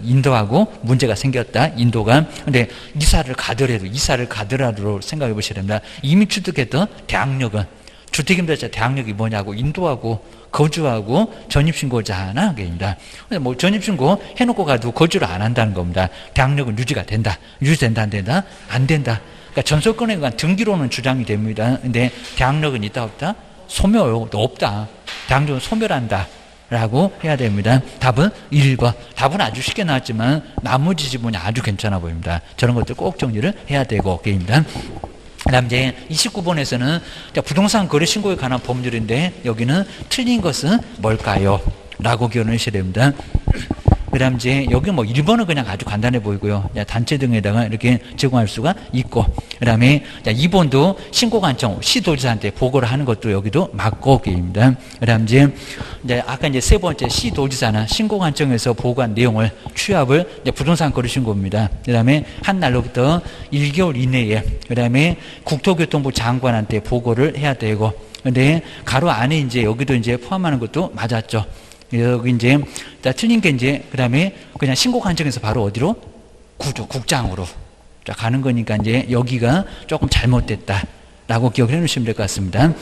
인도하고 문제가 생겼다, 인도가. 근데 이사를 가더라도 생각해 보셔야 됩니다. 이미 취득했던 대항력은 주택임대차 대항력이 뭐냐고 인도하고 거주하고 전입신고자 하나 게입니다. 뭐 전입신고 해놓고 가도 거주를 안 한다는 겁니다. 대항력은 유지가 된다. 유지된다 안 된다? 안 된다. 그러니까 전세권에 관한 등기로는 주장이 됩니다. 근데 대항력은 있다 없다? 소멸도 없다. 대항력은 소멸한다. 라고 해야 됩니다. 답은 1번. 답은 아주 쉽게 나왔지만 나머지 지문이 아주 괜찮아 보입니다. 저런 것들 꼭 정리를 해야 되고 게입니다. 그 다음 이제 29번에서는 부동산 거래 신고에 관한 법률인데 여기는 틀린 것은 뭘까요? 라고 기원을 하셔야 됩니다. 그 다음 이제 여기 뭐 1번은 그냥 아주 간단해 보이고요. 단체 등에다가 이렇게 제공할 수가 있고, 그 다음에 2번도 신고관청 시도지사한테 보고를 하는 것도 여기도 맞고 게입니다. 그 다음 이제 아까 이제 세 번째 시도지사나 신고관청에서 보고한 내용을 취합을 부동산 거래 신고입니다. 그 다음에 한 날로부터 1개월 이내에, 그 다음에 국토교통부 장관한테 보고를 해야 되고, 근데 가로 안에 이제 여기도 이제 포함하는 것도 맞았죠. 여기 이제 틀린 게 이제 그 다음에 그냥 신고 관청에서 바로 어디로? 국장으로 가는 거니까 이제 여기가 조금 잘못됐다라고 기억을 해놓으시면 될 것 같습니다.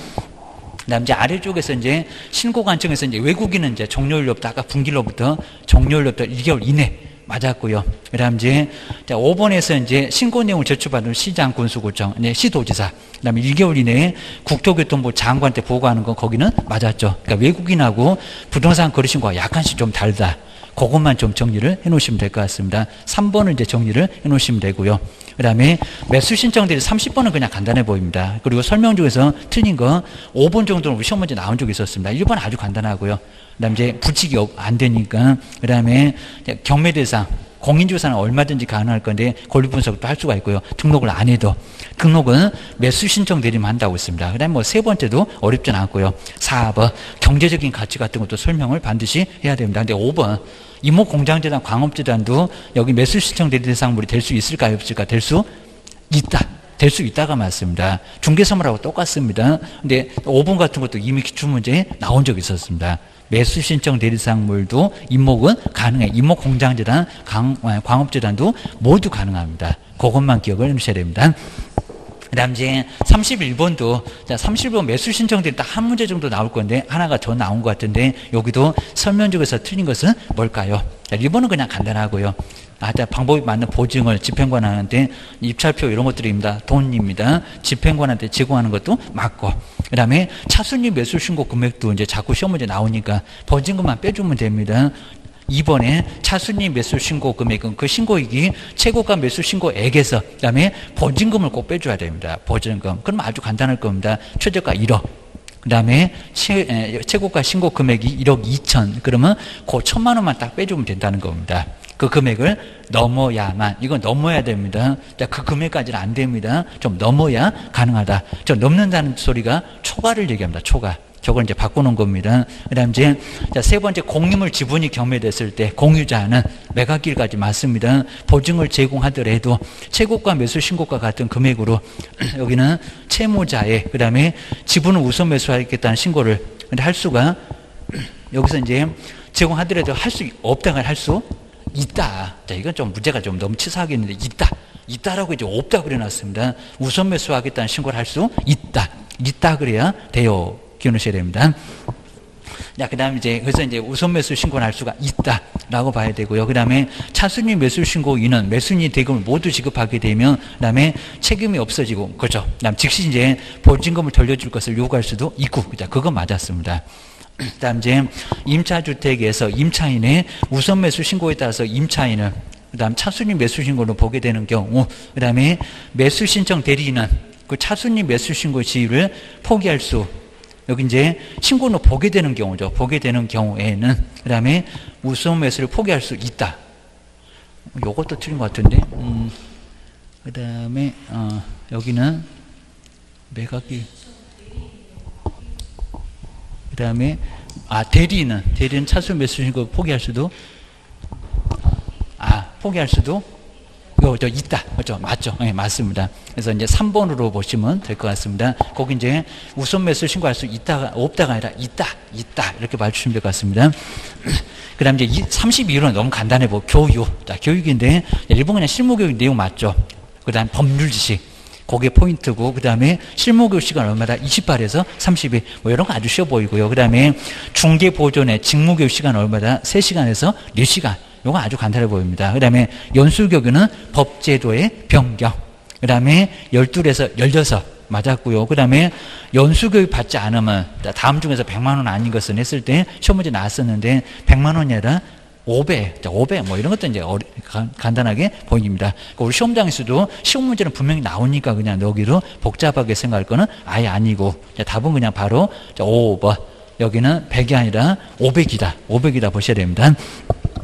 그다음 이제 아래쪽에서 이제 신고 관청에서 이제 외국인은 이제 종료일로부터 아까 분기로부터 종료일로부터 2개월 이내 맞았고요. 그다음 이제 5번에서 이제 신고 내용을 제출받은 시장, 군수구청, 시도지사, 그다음에 1개월 이내에 국토교통부 장관한테 보고하는 건 거기는 맞았죠. 그러니까 외국인하고 부동산 거래 신고가 약간씩 좀 다르다. 그것만 좀 정리를 해놓으시면 될 것 같습니다. 3번을 이제 정리를 해놓으시면 되고요. 그 다음에 매수 신청들이 30번은 그냥 간단해 보입니다. 그리고 설명 중에서 틀린 거 5번 정도는 우리 시험 문제 나온 적이 있었습니다. 1번 아주 간단하고요. 그 다음에 이제 부칙이 안 되니까, 그 다음에 경매 대상, 공인조사는 얼마든지 가능할 건데 권리 분석도 할 수가 있고요. 등록을 안 해도 등록은 매수 신청 대리만 한다고 있습니다. 그다음에 뭐 세 번째도 어렵진 않고요. 4번 경제적인 가치 같은 것도 설명을 반드시 해야 됩니다. 근데 5번 임목공장재단, 광업재단도 여기 매수 신청 대리 대상물이 될 수 있을까요? 없을까? 될 수 있다. 될 수 있다가 맞습니다. 중개선물하고 똑같습니다. 근데 5번 같은 것도 이미 기출문제에 나온 적이 있었습니다. 매수 신청 대리상물도 임목은 가능해. 임목공장재단, 광업재단도 모두 가능합니다. 그것만 기억을 해주셔야 됩니다. 그 다음 이제 31번도 30번 매수 신청 대리 딱 한 문제 정도 나올 건데 하나가 더 나온 것 같은데 여기도 설명 중에서 틀린 것은 뭘까요? 1번은 그냥 간단하고요. 방법이 맞는 보증을 집행관한테, 입찰표 이런 것들입니다. 돈입니다. 집행관한테 제공하는 것도 맞고, 그 다음에 차순위 매수신고 금액도 이제 자꾸 시험 문제 나오니까 보증금만 빼주면 됩니다. 2번에 차순위 매수신고 금액은 그 신고액이 최고가 매수신고액에서, 그 다음에 보증금을 꼭 빼줘야 됩니다. 보증금. 그럼 아주 간단할 겁니다. 최저가 1억. 그 다음에 최고가 신고 금액이 1억 2천. 그러면 그 1,000만 원만 딱 빼주면 된다는 겁니다. 그 금액을 넘어야만, 이건 넘어야 됩니다. 그 금액까지는 안 됩니다. 좀 넘어야 가능하다. 저 넘는다는 소리가 초과를 얘기합니다. 초과. 저걸 이제 바꾸는 겁니다. 그 다음 이제, 자, 세 번째, 공유물 지분이 경매됐을 때 공유자는 매각일까지 맞습니다. 보증을 제공하더라도 최고가 매수 신고가 같은 금액으로 여기는 채무자의, 그 다음에 지분을 우선 매수하겠다는 신고를 근데 할 수가, 여기서 이제 제공하더라도 할 수 없다가 할 수 있다. 자, 이건 좀 문제가 좀 너무 치사하겠는데, 있다라고 이제 없다 그려놨습니다. 우선 매수하겠다는 신고를 할 수 있다. 있다 그래야 돼요. 기억하셔야 됩니다. 자, 그 다음에 이제, 그래서 이제 우선 매수 신고는 할 수가 있다라고 봐야 되고요. 그 다음에 차순위 매수 신고인은 매수인 대금을 모두 지급하게 되면, 그 다음에 책임이 없어지고, 그렇죠. 그 다음 즉시 이제 보증금을 돌려줄 것을 요구할 수도 있고, 그건 맞았습니다. 그 다음 이제 임차주택에서 임차인의 우선 매수 신고에 따라서 임차인을, 그 다음 차순위 매수 신고로 보게 되는 경우, 그 다음에 매수 신청 대리인은 그 차순위 매수 신고 지위를 포기할 수, 여기 이제 신고는 보게 되는 경우죠. 보게 되는 경우에는, 그 다음에 우선 매수를 포기할 수 있다. 요것도 틀린 것 같은데, 그 다음에 여기는 매각이, 그 다음에 대리는 차순 매수 신고 포기할 수도, 포기할 수도 저 있다. 그렇죠. 맞죠. 네, 맞습니다. 그래서 이제 3번으로 보시면 될 것 같습니다. 거기 이제 우선 매수 신고할 수 있다가, 없다가 아니라 있다. 이렇게 봐주시면 될 것 같습니다. 그 다음 이제 32호는 너무 간단해 보고, 교육. 자, 교육인데, 일본 그냥 실무교육 내용 맞죠. 그 다음 법률 지식. 그게 포인트고, 그 다음에 실무교육 시간 얼마다? 28에서 30일. 뭐 이런 거 아주 쉬워 보이고요. 그 다음에 중개보존의 직무교육 시간 얼마다? 3시간에서 4시간. 이거 아주 간단해 보입니다. 그 다음에 연수교규는 법제도의 변경. 그 다음에 12에서 16 맞았고요. 그 다음에 연수교육 받지 않으면 다음 중에서 100만 원 아닌 것은 했을 때 시험 문제 나왔었는데 100만 원이 아니라 500 뭐 이런 것도 이제 간단하게 보입니다. 우리 시험장에서도 시험 문제는 분명히 나오니까 그냥 여기로 복잡하게 생각할 거는 아예 아니고 답은 그냥 바로 5번. 여기는 100이 아니라 500이다. 500이다 보셔야 됩니다.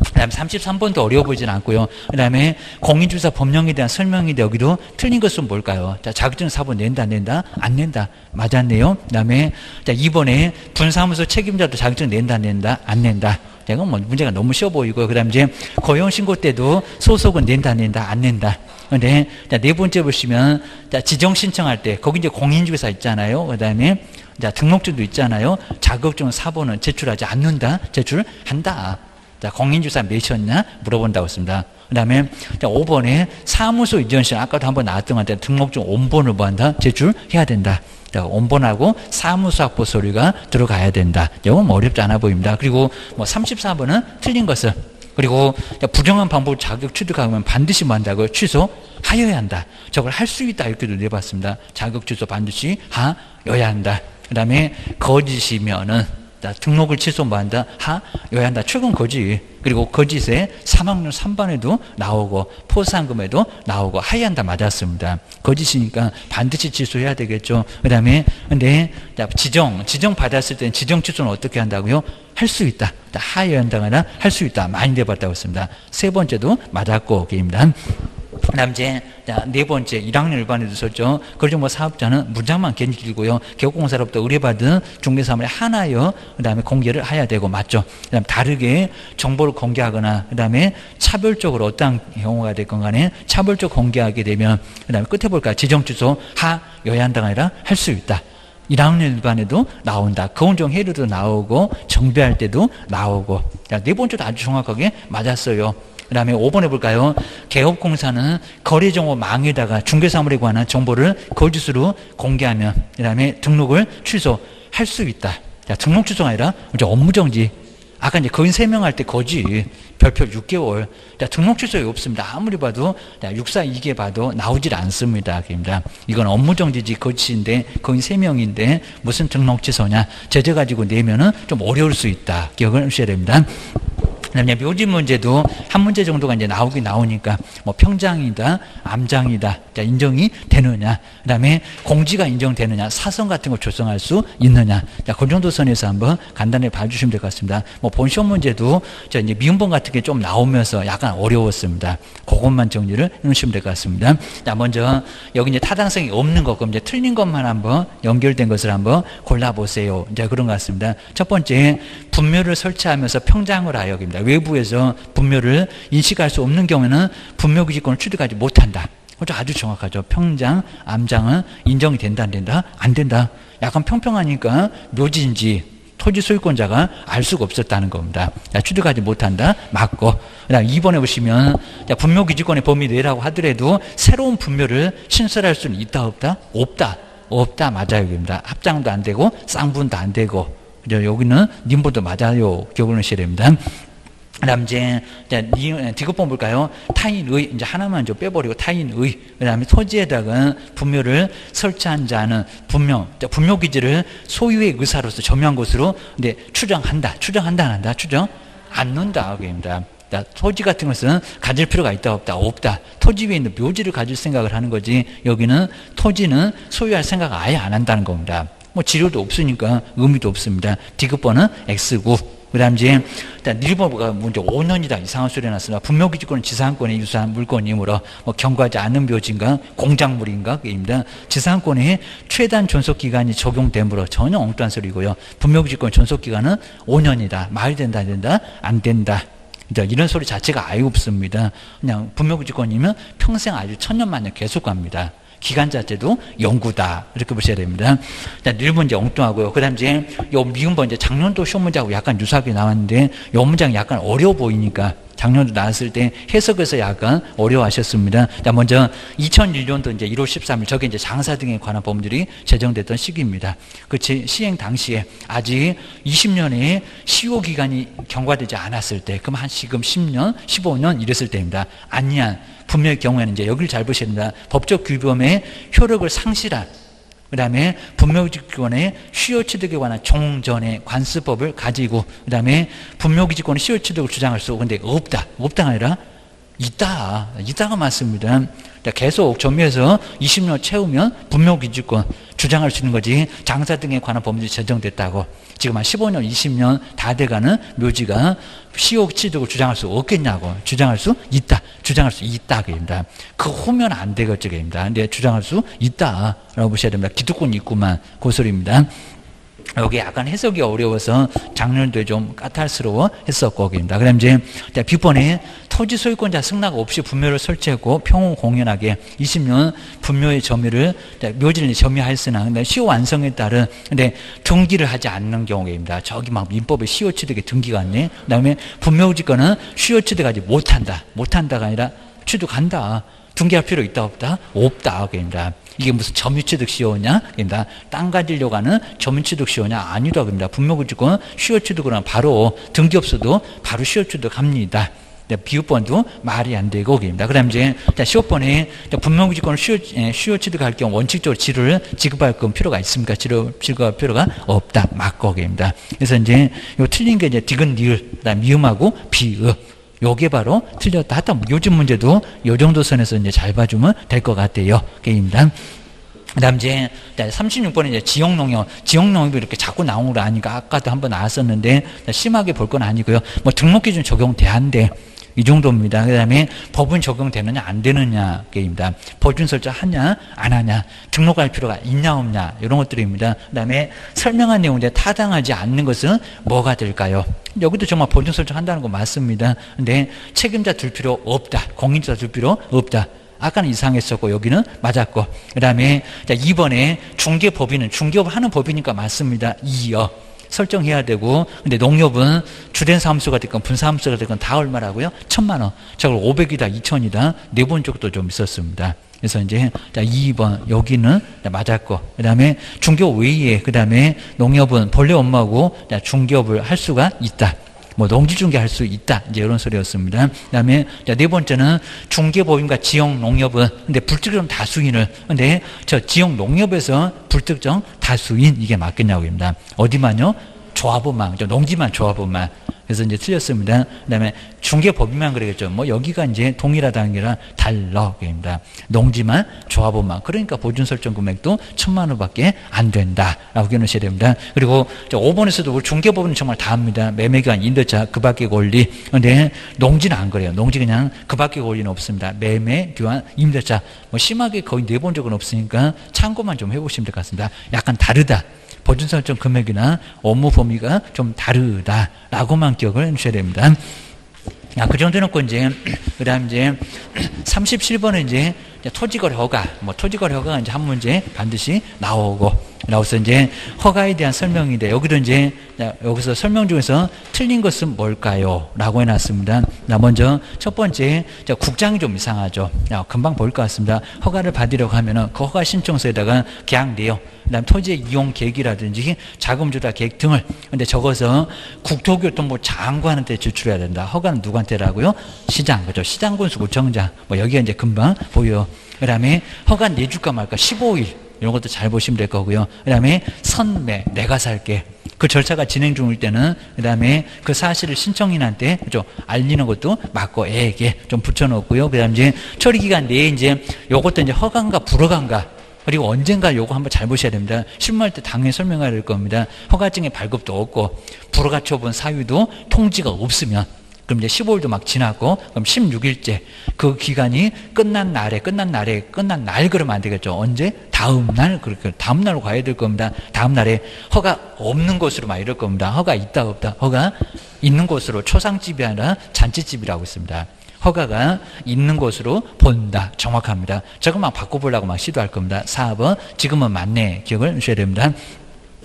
그 다음에 33번도 어려워 보이진 않고요. 그 다음에 공인중개사 법령에 대한 설명인데 여기도 틀린 것은 뭘까요? 자, 자격증 사본 낸다, 안 낸다? 안 낸다. 맞았네요. 그 다음에 자, 이번에 분사무소 책임자도 자격증 낸다, 안 낸다? 안 낸다. 이건 뭐 문제가 너무 쉬워 보이고요. 그 다음에 이제 고용신고 때도 소속은 낸다, 안 낸다? 안 낸다. 근데 자, 네 번째 보시면 자, 지정신청할 때 거기 이제 공인중개사 있잖아요. 그 다음에 자, 등록증도 있잖아요. 자격증 사본은 제출하지 않는다? 제출한다. 자, 공인주사 몇이었냐? 물어본다고 했습니다. 그 다음에 5번에 사무소 이전시, 아까도 한번 나왔던 것 같아요. 등록증 온본을 뭐 한다? 제출해야 된다. 자, 온본하고 사무소 확보 서류가 들어가야 된다. 이건 뭐 어렵지 않아 보입니다. 그리고 뭐 34번은 틀린 것은, 그리고 부정한 방법 자격 취득하면 반드시 뭐 한다고요? 취소하여야 한다. 저걸 할 수 있다. 이렇게도 내봤습니다. 자격 취소 반드시 하여야 한다. 그 다음에 거짓이면은 등록을 취소 뭐 한다? 하여야 한다. 최근 거짓. 그리고 거짓에 3학년 3반에도 나오고 포상금에도 나오고 하여야 한다. 맞았습니다. 거짓이니까 반드시 취소해야 되겠죠. 그 다음에 근데 지정 받았을 때는 지정 취소는 어떻게 한다고요? 할 수 있다. 하여야 한다거나 할 수 있다. 많이 내봤다고 했습니다. 세 번째도 맞았고 게임단. 그 다음 이제 네 번째 1학년 일반에도 썼죠. 건설정보 사업자는 문장만 길고요. 개업공사로부터 의뢰받은 중개사업을 하나여 그 다음에 공개를 해야 되고 맞죠. 그 다음 다르게 정보를 공개하거나 그 다음에 차별적으로 어떤 경우가 됐건 간에 차별적 공개하게 되면 그 다음에 끝에 볼까요? 지정취소 하여야 한다가 아니라 할 수 있다. 1학년 일반에도 나온다. 거운정 해류도 나오고 정비할 때도 나오고. 네 번째도 아주 정확하게 맞았어요. 그 다음에 5번에 볼까요? 개업공사는 거래정보망에다가 중개사물에 관한 정보를 거짓으로 공개하면 그 다음에 등록을 취소할 수 있다. 자, 등록 취소가 아니라 업무정지 아까 이제 거인 3명 할 때 거지 별표 6개월. 등록 취소에 없습니다. 아무리 봐도 6사 2개 봐도 나오질 않습니다. 이건 업무정지지 거치인데 거인 3명인데 무슨 등록 취소냐. 제재 가지고 내면은 좀 어려울 수 있다. 기억을 하셔야 됩니다. 그다음에 묘지 문제도 한 문제 정도가 이제 나오긴 나오니까 뭐 평장이다, 암장이다, 인정이 되느냐, 그다음에 공지가 인정되느냐, 사선 같은 거 조성할 수 있느냐, 그 정도 선에서 한번 간단히 봐주시면 될 것 같습니다. 뭐 본시험 문제도 이제 미음본 같은 게 좀 나오면서 약간 어려웠습니다. 그것만 정리를 해주시면 될 것 같습니다. 자, 먼저 여기 이제 타당성이 없는 것, 그럼 이제 틀린 것만 한번 연결된 것을 한번 골라보세요. 이제 그런 것 같습니다. 첫 번째, 분묘를 설치하면서 평장을 하여 입니다. 외부에서 분묘를 인식할 수 없는 경우에는 분묘기지권을 취득하지 못한다. 그것도 아주 정확하죠. 평장, 암장은 인정이 된다, 안 된다? 안 된다. 약간 평평하니까 묘지인지 토지 소유권자가 알 수가 없었다는 겁니다. 취득하지 못한다. 맞고. 그다음 2번에 보시면 분묘기지권의 범위 내라고 하더라도 새로운 분묘를 신설할 수는 있다, 없다? 없다. 없다. 맞아요. 입니다. 합장도 안 되고 쌍분도 안 되고. 여기는 님보도 맞아요. 기억을 하셔야 됩니다. 그다음 이제 디귿번 볼까요? 타인의 이제 하나만 좀 빼버리고 타인의, 그다음에 토지에다가 분묘를 설치한 자는 분묘 기지를 소유의 의사로서 점유한 것으로 근데 추정한다 안 한다, 추정 안 논다 그입니다. 토지 같은 것은 가질 필요가 있다 없다? 없다. 토지 위에 있는 묘지를 가질 생각을 하는 거지 여기는 토지는 소유할 생각을 아예 안 한다는 겁니다. 뭐 지료도 없으니까 의미도 없습니다. 디귿번은 X고. 그 다음 이제 일단 1번가 문제 5년이다. 이상한 소리 났습니다. 분묘기지권은 지상권에 유사한 물건이므로 뭐 경과하지 않은 묘지인가 공작물인가 그입니다. 지상권에 최단 존속기간이 적용되므로 전혀 엉뚱한 소리고요. 분묘기지권 존속기간은 5년이다. 말이 된다 안 된다? 안 된다. 이런 소리 자체가 아예 없습니다. 그냥 분묘기지권이면 평생 아주 천년만년 계속 갑니다. 기간 자체도 연구다. 이렇게 보셔야 됩니다. 일단 1번 이제 엉뚱하고요. 그 다음 이제 요 미음번 이제 작년도 시험 문제하고 약간 유사하게 나왔는데 요 문장이 약간 어려워 보이니까 작년도 나왔을 때 해석에서 약간 어려워하셨습니다. 자, 먼저 2001년도 이제 1월 13일 저게 이제 장사 등에 관한 법률이 제정됐던 시기입니다. 그치 시행 당시에 아직 20년의 시효 기간이 경과되지 않았을 때, 그럼 한 지금 10년, 15년 이랬을 때입니다. 안이한 분묘의 경우에는 이제 여기를 잘 보셔야 됩니다. 법적 규범의 효력을 상실한, 그 다음에 분묘기지권의 시효취득에 관한 종전의 관습법을 가지고, 그 다음에 분묘기지권의 시효취득을 주장할 수 근데 없다가 아니라 있다가 맞습니다. 계속 점유해서 20년 채우면 분묘기지권 주장할 수 있는 거지 장사 등에 관한 법률이 제정됐다고 지금 한 15년 20년 다 돼가는 묘지가 시효취득을 주장할 수 없겠냐고. 주장할 수 있다 그입니다. 그 호면 안 되겠죠 그입니다. 근데 주장할 수 있다 라고 보셔야 됩니다. 기득권이 있구만 그 소리입니다. 여기 약간 해석이 어려워서 작년도에 좀 까탈스러워 했었고 그입니다. 그다음 이제 B번에 토지 소유권자 승낙 없이 분묘를 설치했고 평온 공연하게 20년 분묘의 점유를 묘지를 점유하였으나 시효 완성에 따른 근데 등기를 하지 않는 경우입니다. 저기 막 민법의 시효취득에 등기가 왔네. 그다음에 분묘지권은 시효취득하지 못한다가 아니라 취득한다. 등기할 필요 있다 없다? 없다 그입니다. 이게 무슨 점유취득 시효냐? 그러니까 땅 가지려고 하는 점유취득 시효냐? 아니다. 그러니까 분묘기지권 시효취득으로는 바로 등기 없어도 바로 시효취득합니다. 비읍번도 말이 안 되고 그입니다. 그다음 이제 15번에 분묘기지권을 시효취득할 경우 원칙적으로 지료를 지급할 필요가 있습니까? 지급할 필요가 없다. 맞고 그입니다. 그래서 이제 요 틀린 게 이제 디귿, 니을, 그다음 미음하고 비읍. 요게 바로 틀렸다. 하여튼 요즘 문제도 요 정도 선에서 이제 잘 봐주면 될 것 같아요. 게임단. 그 다음 이제 36번에 이제 지역농협이 이렇게 자꾸 나온 걸 아니까 아까도 한번 나왔었는데 심하게 볼 건 아니고요. 뭐 등록기준 적용돼야 한데 이 정도입니다. 그 다음에 법은 적용되느냐 안 되느냐 게임입니다. 법준 설정하냐 안 하냐, 등록할 필요가 있냐 없냐 이런 것들입니다. 그 다음에 설명한 내용인데 타당하지 않는 것은 뭐가 될까요? 여기도 정말 법준 설정한다는 거 맞습니다. 근데 책임자 둘 필요 없다. 공인자 둘 필요 없다. 아까는 이상했었고 여기는 맞았고. 그 다음에 2번에 중개법인은 중개업을 하는 법이니까 맞습니다. 설정해야 되고, 근데 농협은 주된 사무소가 됐건 분사무소가 됐건 다 얼마라고요? 1000만 원. 저걸 500이다, 2000이다, 내본 적도 좀 있었습니다. 그래서 이제 2번, 여기는 맞았고, 그 다음에 중개업 외에, 그 다음에 농협은 본래 업무하고 중개업을 할 수가 있다. 뭐 농지중개 할 수 있다, 이제 이런 소리였습니다. 그다음에 네 번째는 중개법인과 지역 농협은 근데 불특정 다수인을 근데 저 지역 농협에서 불특정 다수인 이게 맞겠냐고입니다. 어디만요? 조합원만, 농지만 조합원만. 그래서 이제 틀렸습니다. 그다음에 중개법인만 그러겠죠. 뭐 여기가 이제 동일하다는 게라 달러입니다. 농지만 조합원만. 그러니까 보증 설정 금액도 1,000만 원밖에 안 된다라고 겨누셔야 됩니다. 그리고 5번에서도 중개법인은 정말 다 합니다. 매매기간, 임대차, 그밖에 권리. 근데 농지는 안 그래요. 농지 그냥 그밖에 권리는 없습니다. 매매, 교환, 임대차 뭐 심하게 거의 네 번 적은 없으니까 참고만 좀 해보시면 될 것 같습니다. 약간 다르다. 보증 설정 금액이나 업무 범위가 좀 다르다라고만 기억을 해주셔야 됩니다. 아, 그 정도 놓고 이제, 그 다음 이제 37번은 이제 토지거래 허가, 뭐 토지거래 허가가 이제 한 문제 반드시 나오고, 나와서 이제 허가에 대한 설명인데, 여기도 이제, 여기서 설명 중에서 틀린 것은 뭘까요? 라고 해놨습니다. 먼저 첫 번째, 국장이 좀 이상하죠. 금방 볼 것 같습니다. 허가를 받으려고 하면은 그 허가 신청서에다가 계약 내용, 그 다음 토지의 이용 계획이라든지 자금 조달 계획 등을 근데 적어서 국토교통부 장관한테 제출해야 된다. 허가는 누구한테라고요? 시장, 그죠? 시장군수구청장. 뭐 여기가 이제 금방 보여. 그 다음에 허가 내줄까 말까 15일. 이런 것도 잘 보시면 될 거고요. 그 다음에 선매, 내가 살게. 그 절차가 진행 중일 때는 그 다음에 그 사실을 신청인한테 좀 알리는 것도 맞고 애에게 좀 붙여놓고요. 그 다음 이제 처리기간 내에 이제 요것도 이제 허가인가 불허가인가 그리고 언젠가 요거 한번 잘 보셔야 됩니다. 실무할 때 당연히 설명해야 될 겁니다. 허가증의 발급도 없고 불허가 처분 사유도 통지가 없으면 그럼 이제 15일도 막 지나고, 그럼 16일째. 그 기간이 끝난 날에 그러면 안 되겠죠. 언제? 다음날, 그렇게, 다음날로 가야 될 겁니다. 다음날에 허가 없는 곳으로 막 이럴 겁니다. 허가 있다, 없다. 허가 있는 곳으로 초상집이 아니라 잔치집이라고 있습니다. 허가가 있는 곳으로 본다. 정확합니다. 저거 막 바꿔보려고 막 시도할 겁니다. 4번. 지금은 맞네. 기억을 주셔야 됩니다.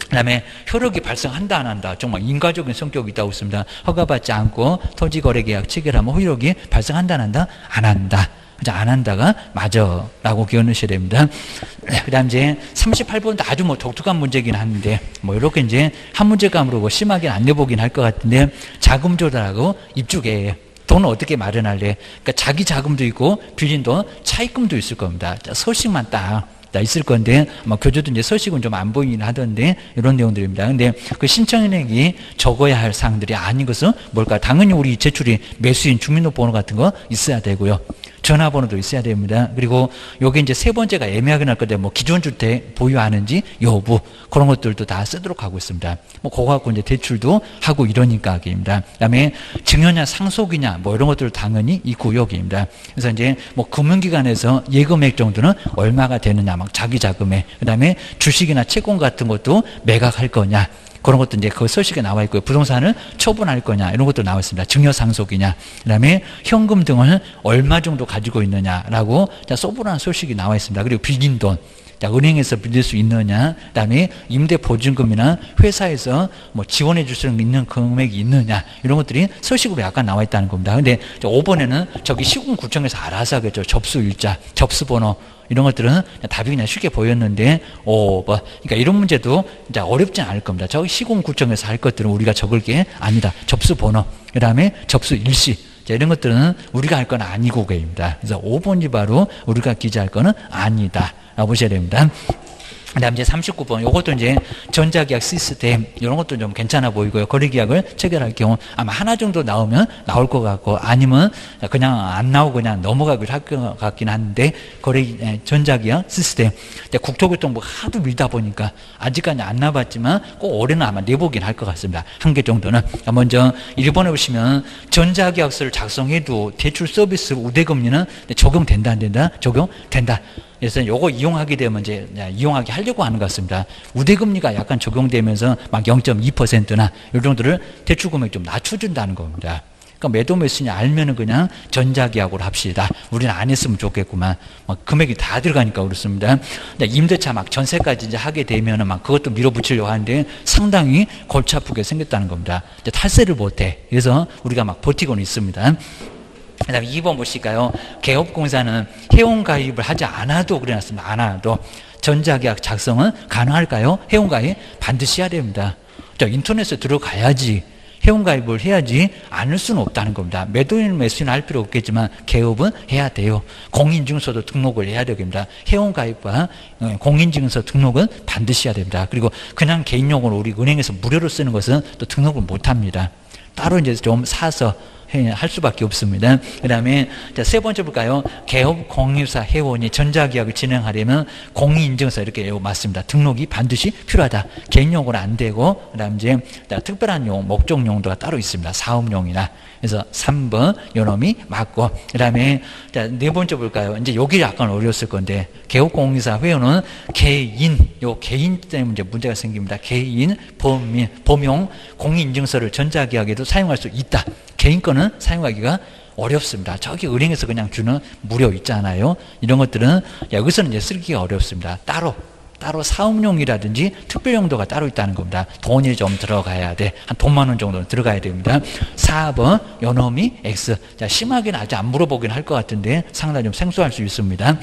그 다음에 효력이 발생한다 안 한다 정말 인과적인 성격이 있다고 있습니다. 허가받지 않고 토지거래계약 체결하면 효력이 발생한다 안 한다? 안 한다. 안 한다가 맞아 라고 기억하셔야 됩니다. 그 다음 이제 38번도 아주 뭐 독특한 문제긴 한데 뭐 이렇게 이제 한 문제감으로 뭐 심하게 안 내보긴 할 것 같은데 자금 조달하고 입주계획 돈을 어떻게 마련할래? 그러니까 자기 자금도 있고 빌린 돈 차입금도 있을 겁니다. 소식만 딱 있을 건데 아마 교재도 이제 서식은 좀 안 보이긴 하던데 이런 내용들입니다. 근데 그 신청인에게 적어야 할 사항들이 아닌 것은 뭘까? 당연히 우리 제출이 매수인 주민등록번호 같은 거 있어야 되고요. 전화번호도 있어야 됩니다. 그리고 요게 이제 세 번째가 애매하게 날 건데 뭐 기존 주택 보유하는지 여부 그런 것들도 다 쓰도록 하고 있습니다. 뭐 그거 갖고 이제 대출도 하고 이러니까 입니다. 그다음에 증여냐 상속이냐 뭐 이런 것들도 당연히 있고 여기입니다. 그래서 이제 뭐 금융기관에서 예금액 정도는 얼마가 되느냐 막 자기 자금에 그다음에 주식이나 채권 같은 것도 매각할 거냐. 그런 것도 이제 그 서식에 나와 있고요. 부동산을 처분할 거냐 이런 것도 나와 있습니다. 증여상속이냐, 그다음에 현금 등을 얼마 정도 가지고 있느냐라고 소분한 서식이 나와 있습니다. 그리고 빌린 돈, 은행에서 빌릴 수 있느냐, 그다음에 임대 보증금이나 회사에서 뭐 지원해 줄 수 있는 금액이 있느냐 이런 것들이 서식으로 약간 나와 있다는 겁니다. 근데 5번에는 저기 시군구청에서 알아서 하겠죠. 접수 일자, 접수 번호. 이런 것들은 답이 그냥 쉽게 보였는데, 그러니까 이런 문제도 이제 어렵진 않을 겁니다. 저기 시공구청에서 할 것들은 우리가 적을 게 아니다. 접수 번호, 그 다음에 접수 일시. 자, 이런 것들은 우리가 할 건 아니고, 입니다. 그래서 5번이 바로 우리가 기재할 거는 아니다. 라고 보셔야 됩니다. 그 다음 이제 39번. 요것도 이제 전자계약 시스템, 이런 것도 좀 괜찮아 보이고요. 거래계약을 체결할 경우 아마 하나 정도 나오면 나올 것 같고, 아니면 그냥 안 나오고 그냥 넘어가기로 할 것 같긴 한데, 전자계약 시스템. 국토교통부가 하도 밀다 보니까 아직까지 안 나봤지만 꼭 올해는 아마 내보긴 할 것 같습니다. 한 개 정도는. 먼저 1번에 보시면 전자계약서를 작성해도 대출 서비스 우대금리는 적용된다, 안 된다? 적용된다. 그래서 요거 이용하게 되면 이제 이용하게 하려고 하는 것 같습니다. 우대금리가 약간 적용되면서 막 0.2%나 이 정도를 대출금액 좀 낮춰준다는 겁니다. 그러니까 매도 매수냐 알면은 그냥 전자계약으로 합시다. 우리는 안 했으면 좋겠구만. 막 금액이 다 들어가니까 그렇습니다. 임대차 막 전세까지 이제 하게 되면은 막 그것도 밀어붙이려고 하는데 상당히 골치 아프게 생겼다는 겁니다. 이제 탈세를 못해. 그래서 우리가 막 버티고는 있습니다. 그 다음에 2번 보실까요? 개업공사는 회원가입을 하지 않아도 그래놨습니다. 안 하도. 전자계약 작성은 가능할까요? 회원가입 반드시 해야 됩니다. 인터넷에 들어가야지 회원가입을 해야지 않을 수는 없다는 겁니다. 매도인은 매수인은 할 필요 없겠지만 개업은 해야 돼요. 공인증서도 등록을 해야 됩니다. 회원가입과 공인증서 등록은 반드시 해야 됩니다. 그리고 그냥 개인용으로 우리 은행에서 무료로 쓰는 것은 또 등록을 못합니다. 따로 이제 좀 사서 할 수밖에 없습니다. 그 다음에 세 번째 볼까요? 개업 공유사 회원이 전자계약을 진행하려면 공인증서 이렇게 맞습니다. 등록이 반드시 필요하다. 개인용으로 안 되고 그 다음 이제 특별한 용, 목적 용도가 따로 있습니다. 사업용이나. 그래서 3번 요놈이 맞고 그 다음에 네 번째 볼까요? 이제 여기 약간 어려웠을 건데 개업 공유사 회원은 개인, 요 개인 때문에 이제 문제가 생깁니다. 개인, 범인, 범용 공인증서를 전자계약에도 사용할 수 있다. 개인 거는 사용하기가 어렵습니다. 저기 은행에서 그냥 주는 무료 있잖아요. 이런 것들은 여기서는 이제 쓰기가 어렵습니다. 따로 사업용이라든지 특별용도가 따로 있다는 겁니다. 돈이 좀 들어가야 돼. 한 돈 만 원 정도는 들어가야 됩니다. 4번 요놈이 X. 자, 심하게는 아직 안 물어보긴 할 것 같은데 상당히 좀 생소할 수 있습니다.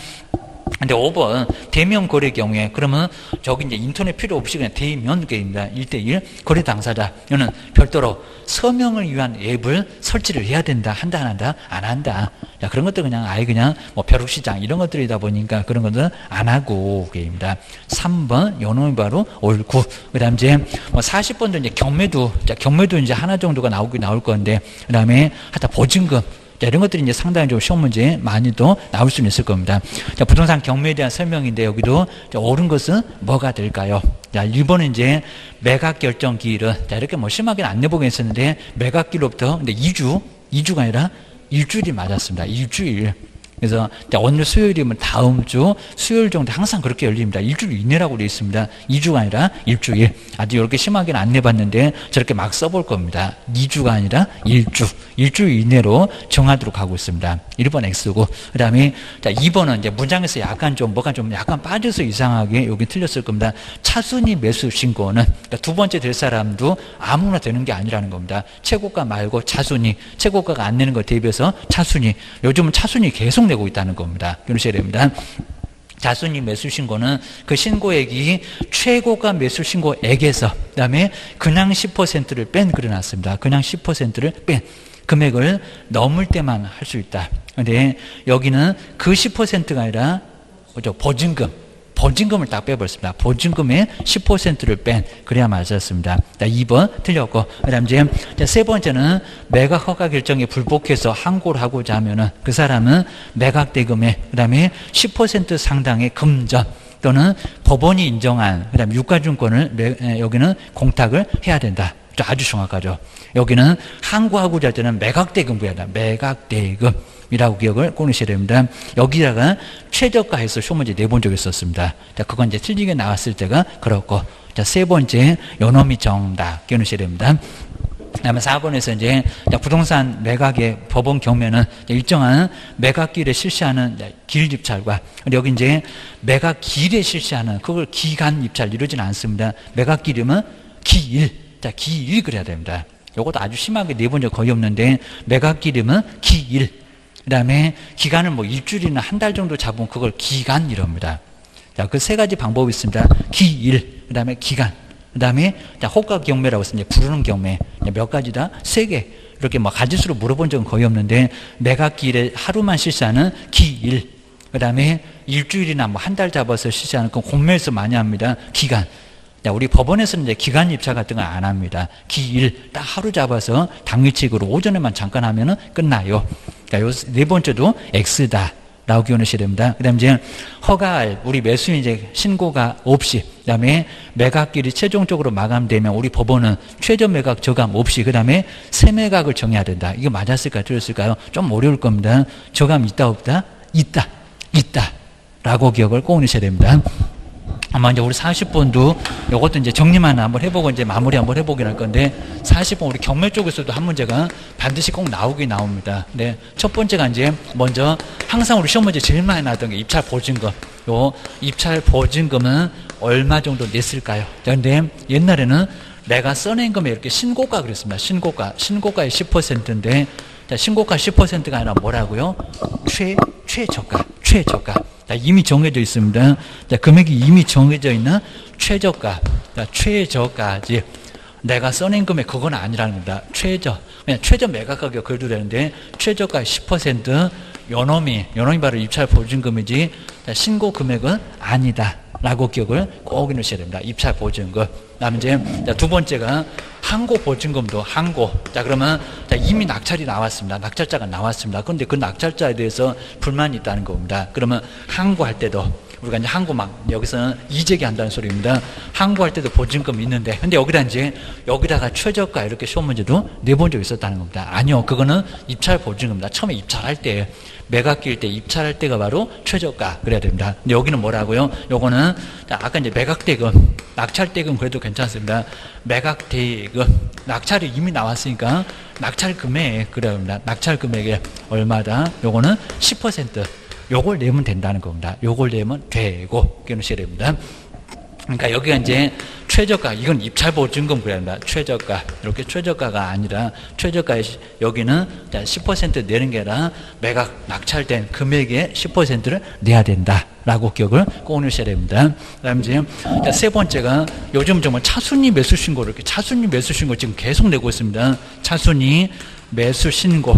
근데 5번, 대면 거래 경우에, 그러면 저기 이제 인터넷 필요 없이 그냥 대면 거래입니다. 1:1. 거래 당사자. 이거는 별도로 서명을 위한 앱을 설치를 해야 된다. 한다, 안 한다, 안 한다. 자, 그런 것도 그냥 아예 그냥 뭐 벼룩시장 이런 것들이다 보니까 그런 것들은 안 하고, 그게입니다. 3번, 요놈이 바로 올 9. 그 다음 이제 뭐 40번도 이제 경매도, 자, 경매도 이제 하나 정도가 나올 건데, 그 다음에 하다 보증금. 자, 이런 것들이 이제 상당히 좀 시험 문제 많이도 나올 수는 있을 겁니다. 자, 부동산 경매에 대한 설명인데 여기도 자, 옳은 것은 뭐가 될까요? 자, 1번은 이제 매각 결정 기일은 자, 이렇게 뭐 심하게는 안 내보긴 했었는데 매각 기일로부터 근데 2주가 아니라 일주일이 맞았습니다. 일주일. 그래서 자, 오늘 수요일이면 다음 주 수요일 정도 항상 그렇게 열립니다. 일주일 이내라고 되어 있습니다. 2주가 아니라 일주일. 아직 이렇게 심하게는 안 내봤는데 저렇게 막 써볼 겁니다. 2주가 아니라 일주일 이내로 정하도록 하고 있습니다. 1번 X고 그 다음에 자 2번은 이제 문장에서 약간 좀 뭐가 좀 약간 빠져서 이상하게 여기 틀렸을 겁니다. 차순위 매수 신고는 그러니까 두 번째 될 사람도 아무나 되는 게 아니라는 겁니다. 최고가 말고 차순위, 최고가가 안 내는 걸 대비해서 차순위. 요즘은 차순위 계속 내고 있다는 겁니다. 기억하셔야 됩니다. 자순위 매수 신고는 그 신고액이 최고가 매수 신고액에서 그다음에 그냥 10%를 뺀 글이 났습니다. 그냥 10%를 뺀 금액을 넘을 때만 할 수 있다. 근데 여기는 그 10%가 아니라 보증금을 딱 빼버렸습니다. 보증금의 10%를 뺀 그래야 맞았습니다. 2번 틀렸고 그 다음 이제 세 번째는 매각 허가 결정에 불복해서 항고를 하고자 하면은 그 사람은 매각 대금에 그 다음에 10% 상당의 금전 또는 법원이 인정한 그 다음 유가증권을 여기는 공탁을 해야 된다. 아주 정확하죠. 여기는 항고하고자 할 때는 매각 대금 구해야 된다. 매각 대금. 이라고 기억을 꺼내셔야 됩니다. 여기다가 최저가에서 쇼문제 내본 적이 있었습니다. 자, 그건 이제 틀리게 나왔을 때가 그렇고. 자, 세 번째, 요놈이 정답. 기억하셔야 됩니다. 그 다음에 4번에서 이제 부동산 매각의 법원 경매는 일정한 매각기일에 실시하는 기일 입찰과 여기 이제 매각기일에 실시하는 그걸 기간 입찰 이러지는 않습니다. 매각기일이면 기일. 자, 기일 그래야 됩니다. 요것도 아주 심하게 내본 적 거의 없는데 매각기일이면 기일. 그 다음에 기간을 뭐 일주일이나 한 달 정도 잡으면 그걸 기간 이럽니다. 자, 그 세 가지 방법이 있습니다. 기일, 그 다음에 기간, 그 다음에 호가 경매라고 해서 이제 부르는 경매. 몇 가지다? 3개. 이렇게 뭐 가지수로 물어본 적은 거의 없는데 매각기일에 하루만 실시하는 기일, 그 다음에 일주일이나 뭐 한 달 잡아서 실시하는 건 공매에서 많이 합니다. 기간. 자, 우리 법원에서는 이제 기간 입찰 같은 거 안 합니다. 기일, 딱 하루 잡아서 당일치기로 오전에만 잠깐 하면은 끝나요. 자, 요 네 번째도 X다. 라고 기억하셔야 됩니다. 그 다음 이제 허가할, 우리 매수인 이제 신고가 없이, 그 다음에 매각기일이 최종적으로 마감되면 우리 법원은 최저 매각 저감 없이, 그 다음에 새 매각을 정해야 된다. 이게 맞았을까요? 틀렸을까요? 좀 어려울 겁니다. 저감 있다, 없다? 있다. 있다. 라고 기억을 꼭 해주셔야 됩니다. 아마 이제 우리 40번도 이것도 이제 정리만 한번 해보고 이제 마무리 한번 해보긴 할 건데 40번 우리 경매 쪽에서도 한 문제가 반드시 꼭 나오긴 나옵니다. 네, 첫 번째가 이제 먼저 항상 우리 시험 문제 제일 많이 나왔던 게 입찰 보증금. 요 입찰 보증금은 얼마 정도 냈을까요? 그런데 옛날에는 내가 써낸 금액 이렇게 신고가 그랬습니다. 신고가의 10%인데 자, 신고가 10%가 아니라 뭐라고요? 최저가. 자, 이미 정해져 있습니다. 자, 금액이 이미 정해져 있는 최저가. 자, 최저가지. 내가 써낸 금액 그건 아니라는 겁니다. 최저, 그냥 최저 매각가격 그걸 두려는데 최저가 10% 요놈이 바로 입찰 보증금이지 신고 금액은 아니다라고 기억을 꼭 해놓으셔야 됩니다. 입찰 보증금. 다음 이제 두 번째가 항고 보증금도 항고. 자 그러면 이미 낙찰이 나왔습니다. 낙찰자가 나왔습니다. 그런데 그 낙찰자에 대해서 불만이 있다는 겁니다. 그러면 항고할 때도 우리가 이제 항고 막 여기서는 이재기 한다는 소리입니다. 항고할 때도 보증금이 있는데 근데 여기다가 최저가 이렇게 시험문제도 내본 적이 있었다는 겁니다. 아니요, 그거는 입찰 보증금입니다. 처음에 입찰할 때 매각기일 때 입찰할 때가 바로 최저가 그래야 됩니다. 근데 여기는 뭐라고요? 요거는 아까 이제 매각대금, 낙찰대금 그래도 괜찮습니다. 매각대금, 낙찰이 이미 나왔으니까 낙찰금액 그래야 됩니다. 낙찰금액에 얼마다? 요거는 10%. 요걸 내면 된다는 겁니다. 요걸 내면 되고, 기억하셔야 됩니다. 그러니까 여기가 이제 최저가, 이건 입찰보증금 그래야 된다. 최저가. 이렇게 최저가가 아니라, 최저가에 여기는 10% 내는 게 아니라, 매각 낙찰된 금액의 10%를 내야 된다. 라고 기억을 꼭 해주셔야 됩니다. 그 다음 이제 세 번째가 요즘 정말 차순위 매수신고를, 이렇게 차순위 매수신고 지금 계속 내고 있습니다. 차순위 매수신고,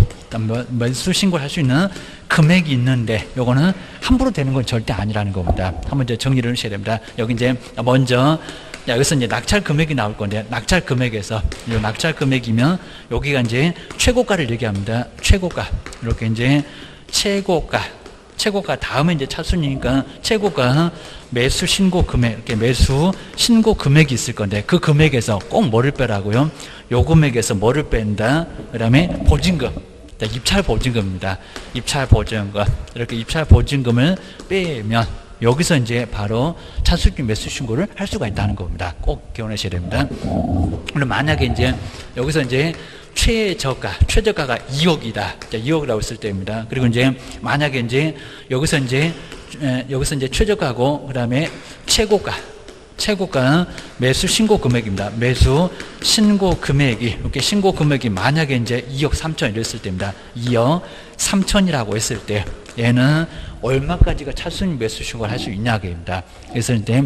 매수신고를 할 수 있는 금액이 있는데 요거는 함부로 되는 건 절대 아니라는 겁니다. 한번 이제 정리를 해주셔야 됩니다. 여기 이제 먼저 여기서 이제 낙찰 금액이 나올 건데 낙찰 금액에서 이 낙찰 금액이면 여기가 이제 최고가를 얘기합니다. 최고가 이렇게 이제 최고가 다음에 이제 차순이니까 최고가 매수 신고 금액 이렇게 매수 신고 금액이 있을 건데 그 금액에서 꼭 뭐를 빼라고요? 요 금액에서 뭐를 뺀다? 그다음에 보증금. 입찰 보증금입니다. 입찰 보증금. 이렇게 입찰 보증금을 빼면 여기서 이제 바로 차수익 매수 신고를 할 수가 있다는 겁니다. 꼭 기억하셔야 됩니다. 그럼 만약에 이제 여기서 이제 최저가가 2억이다. 2억이라고 쓸 때입니다. 그리고 이제 만약에 이제 여기서 이제 최저가고 그다음에 최고가 매수 신고 금액입니다. 매수 신고 금액이 이렇게 신고 금액이 만약에 이제 2억 3천 이랬을 때입니다. 2억 3천이라고 했을 때 얘는 얼마까지가 차순위 매수 신고를 할 수 있냐입니다. 그래서 이제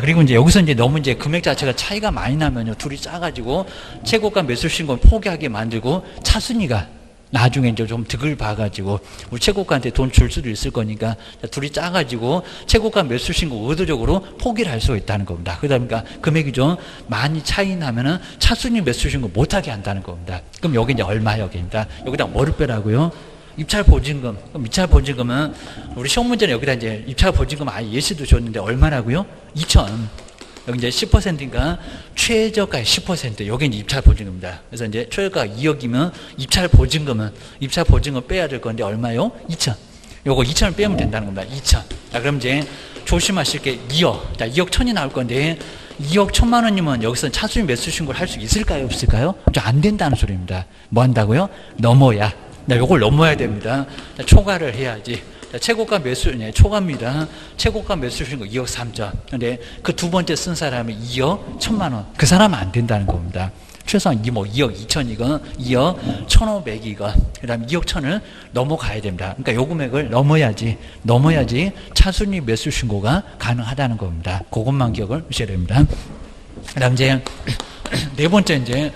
그리고 이제 여기서 이제 너무 이제 금액 자체가 차이가 많이 나면요 둘이 작아지고 최고가 매수 신고는 포기하게 만들고 차순위가 나중에 이제 좀 득을 봐가지고 우리 최고가한테 돈 줄 수도 있을 거니까 둘이 짜가지고 최고가 매수 신고 의도적으로 포기를 할 수 있다는 겁니다. 그러니까 금액이 좀 많이 차이 나면은 차순위 매수 신고 못하게 한다는 겁니다. 그럼 여기 이제 얼마 여기입니다. 여기다 뭐를 빼라고요? 입찰 보증금. 그럼 입찰 보증금은 우리 시험 문제는 여기다 이제 입찰 보증금 아예 예시도 줬는데 얼마라고요? 2천. 여기 이제 10%니까 최저가의 10%. 여기 이제 입찰 보증금입니다. 그래서 이제 최저가 2억이면 입찰 보증금 빼야 될 건데 얼마요? 2천. 요거 2천을 빼면 된다는 겁니다. 2천. 자, 그럼 이제 조심하실 게 2억. 자, 2억 천이 나올 건데 2억 천만 원이면 여기서 차수익 매수 신고를 할 수 있을까요? 없을까요? 안 된다는 소리입니다. 뭐 한다고요? 넘어야. 요걸 넘어야 됩니다. 초과를 해야지. 최고가 매수, 초과입니다. 최고가 매수 신고 2억 3천. 근데 그 두 번째 쓴 사람이 2억 1천만 원. 그 사람은 안 된다는 겁니다. 최소한 뭐 2억 2천이건 2억 1,500이건 그 다음 2억 1천을 넘어가야 됩니다. 그러니까 요 금액을 넘어야지 차순위 매수 신고가 가능하다는 겁니다. 그것만 기억을 하셔야 됩니다. 그 다음 이제 네 번째 이제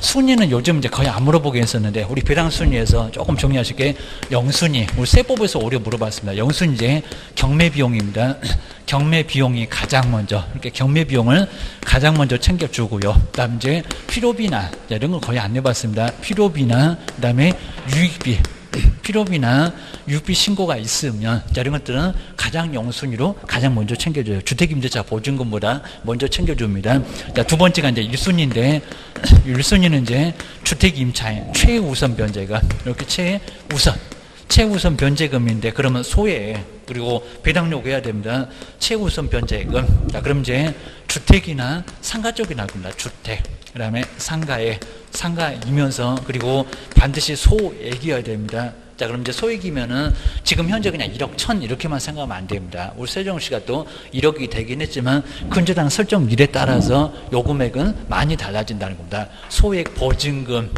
순위는 요즘 이제 거의 안 물어보게 했었는데 우리 배당 순위에서 조금 정리하실게 영순위 우리 세법에서 오려 물어봤습니다. 영순위 이제 경매 비용입니다. 경매 비용이 가장 먼저 이렇게 경매 비용을 가장 먼저 챙겨주고요. 그다음 이제 필요비나 이런 걸 거의 안 내봤습니다. 필요비나 그다음에 유익비. 필요비나 유익비 신고가 있으면 이런 것들은 가장 영순위로 가장 먼저 챙겨줘요. 주택임대차 보증금보다 먼저 챙겨줍니다. 자, 두 번째가 이제 1순위인데 1순위는 이제 주택임차인 최우선 변제금 이렇게 최우선 변제금인데 그러면 소외 그리고 배당료 해야 됩니다. 최우선 변제금. 자, 그럼 이제 주택이나 상가 쪽이 나올 겁니다. 주택. 그 다음에 상가이면서 그리고 반드시 소액이어야 됩니다. 자, 그럼 이제 소액이면은 지금 현재 그냥 1억 1천 이렇게만 생각하면 안 됩니다. 우리 세종시가 또 1억이 되긴 했지만 근저당 설정률에 따라서 요 금액은 많이 달라진다는 겁니다. 소액 보증금.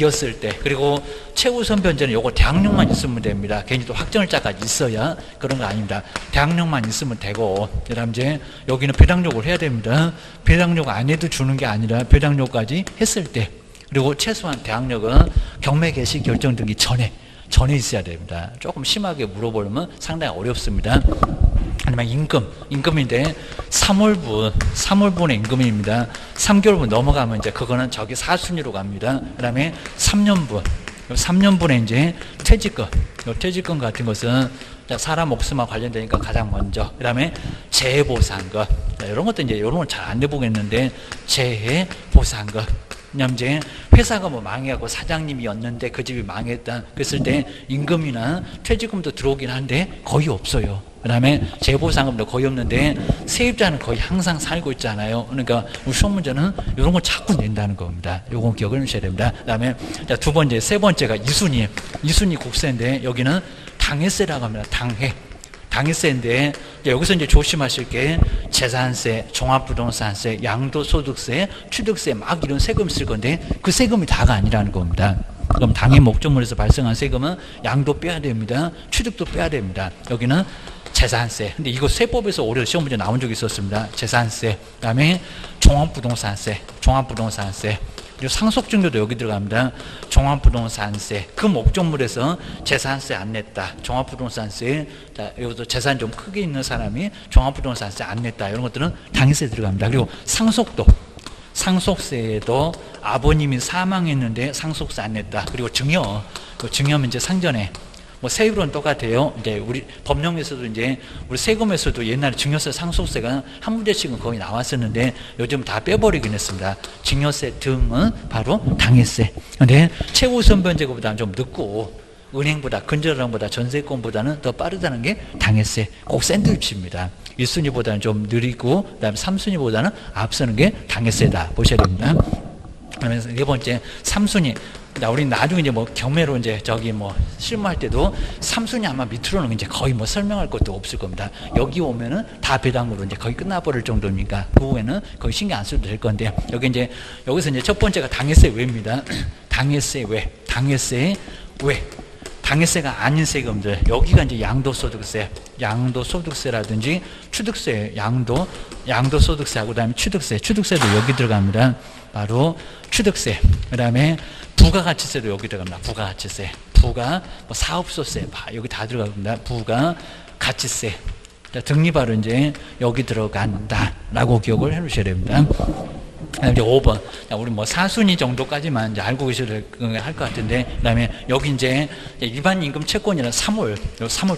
이었을 때, 그리고 최우선 변제는 요거 대항력만 있으면 됩니다. 괜히 또 확정일자가 있어야 그런 거 아닙니다. 대항력만 있으면 되고, 그다음 이제 여기는 배당력을 해야 됩니다. 배당력 안 해도 주는 게 아니라 배당력까지 했을 때, 그리고 최소한 대항력은 경매 개시 결정되기 전에 있어야 됩니다. 조금 심하게 물어보려면 상당히 어렵습니다. 아니면 임금인데 3월분의 임금입니다. 3개월분 넘어가면 이제 그거는 저기 사순위로 갑니다. 그 다음에 3년분의 이제 퇴직금 같은 것은 사람 목숨과 관련되니까 가장 먼저. 그 다음에 재해보상금. 이런 것도 이제 이런 걸 잘 안 해보겠는데, 재해보상금. 왜냐면 이제 회사가 뭐 망해갖고 사장님이었는데 그 집이 망했다 그랬을 때 임금이나 퇴직금도 들어오긴 한데 거의 없어요. 그 다음에 재보상금도 거의 없는데 세입자는 거의 항상 살고 있잖아요. 그러니까 우리 시험 문제는 이런 걸 자꾸 낸다는 겁니다. 요건 기억을 해주셔야 됩니다. 그 다음에 두 번째, 세 번째가 이순위 국세인데 여기는 당해세라고 합니다. 당해세인데 여기서 이제 조심하실 게 재산세, 종합부동산세, 양도소득세, 취득세 막 이런 세금 쓸 건데 그 세금이 다가 아니라는 겁니다. 그럼 당해 목적물에서 발생한 세금은 양도 빼야 됩니다. 취득도 빼야 됩니다. 여기는 재산세. 근데 이거 세법에서 올해 시험 문제 나온 적이 있었습니다. 재산세. 그다음에 종합부동산세. 그리고 상속증여도 여기 들어갑니다. 종합부동산세. 그 목적물에서 재산세 안 냈다. 종합부동산세. 여기도 재산 좀 크게 있는 사람이 종합부동산세 안 냈다. 이런 것들은 당해세 들어갑니다. 그리고 상속세에도 아버님이 사망했는데 상속세 안 냈다. 그리고 증여. 그 증여면 이제 상전에. 뭐 세율은 똑같아요. 이제 우리 법령에서도 이제 우리 세금에서도 옛날에 증여세, 상속세가 한 문제씩은 거의 나왔었는데 요즘 다 빼버리긴 했습니다. 증여세 등은 바로 당해세. 근데 최우선 변제금보다는 좀 늦고 은행보다 근저당보다 전세권보다는 더 빠르다는 게 당해세. 꼭 샌드위치입니다. 1순위보다는 좀 느리고 그다음에 3순위보다는 앞서는 게 당해세다 보셔야 됩니다. 그러면서 네 번째 3순위. 우리 나중에 이제 뭐 경매로 이제 저기 뭐 실무할 때도 3순위 아마 밑으로는 이제 거의 뭐 설명할 것도 없을 겁니다. 여기 오면은 다 배당으로 이제 거의 끝나버릴 정도니까 그 후에는 거의 신경 안 써도 될 건데 여기서 이제 첫 번째가 당해세 외입니다. 당해세 외. 당해세가 아닌 세금들. 여기가 이제 양도소득세라든지 취득세, 양도소득세하고 그다음에 취득세도 여기 들어갑니다. 바로 취득세. 그다음에 부가가치세도 여기 들어갑니다. 부가가치세. 사업소세. 여기 다 들어갑니다. 부가가치세. 등이 바로 이제 여기 들어간다라고 기억을 해 놓으셔야 됩니다. 이제 5번. 우리 뭐 4순위 정도까지만 이제 알고 계셔야 할 것 같은데, 그 다음에 여기 이제 일반 임금 채권이라는 3월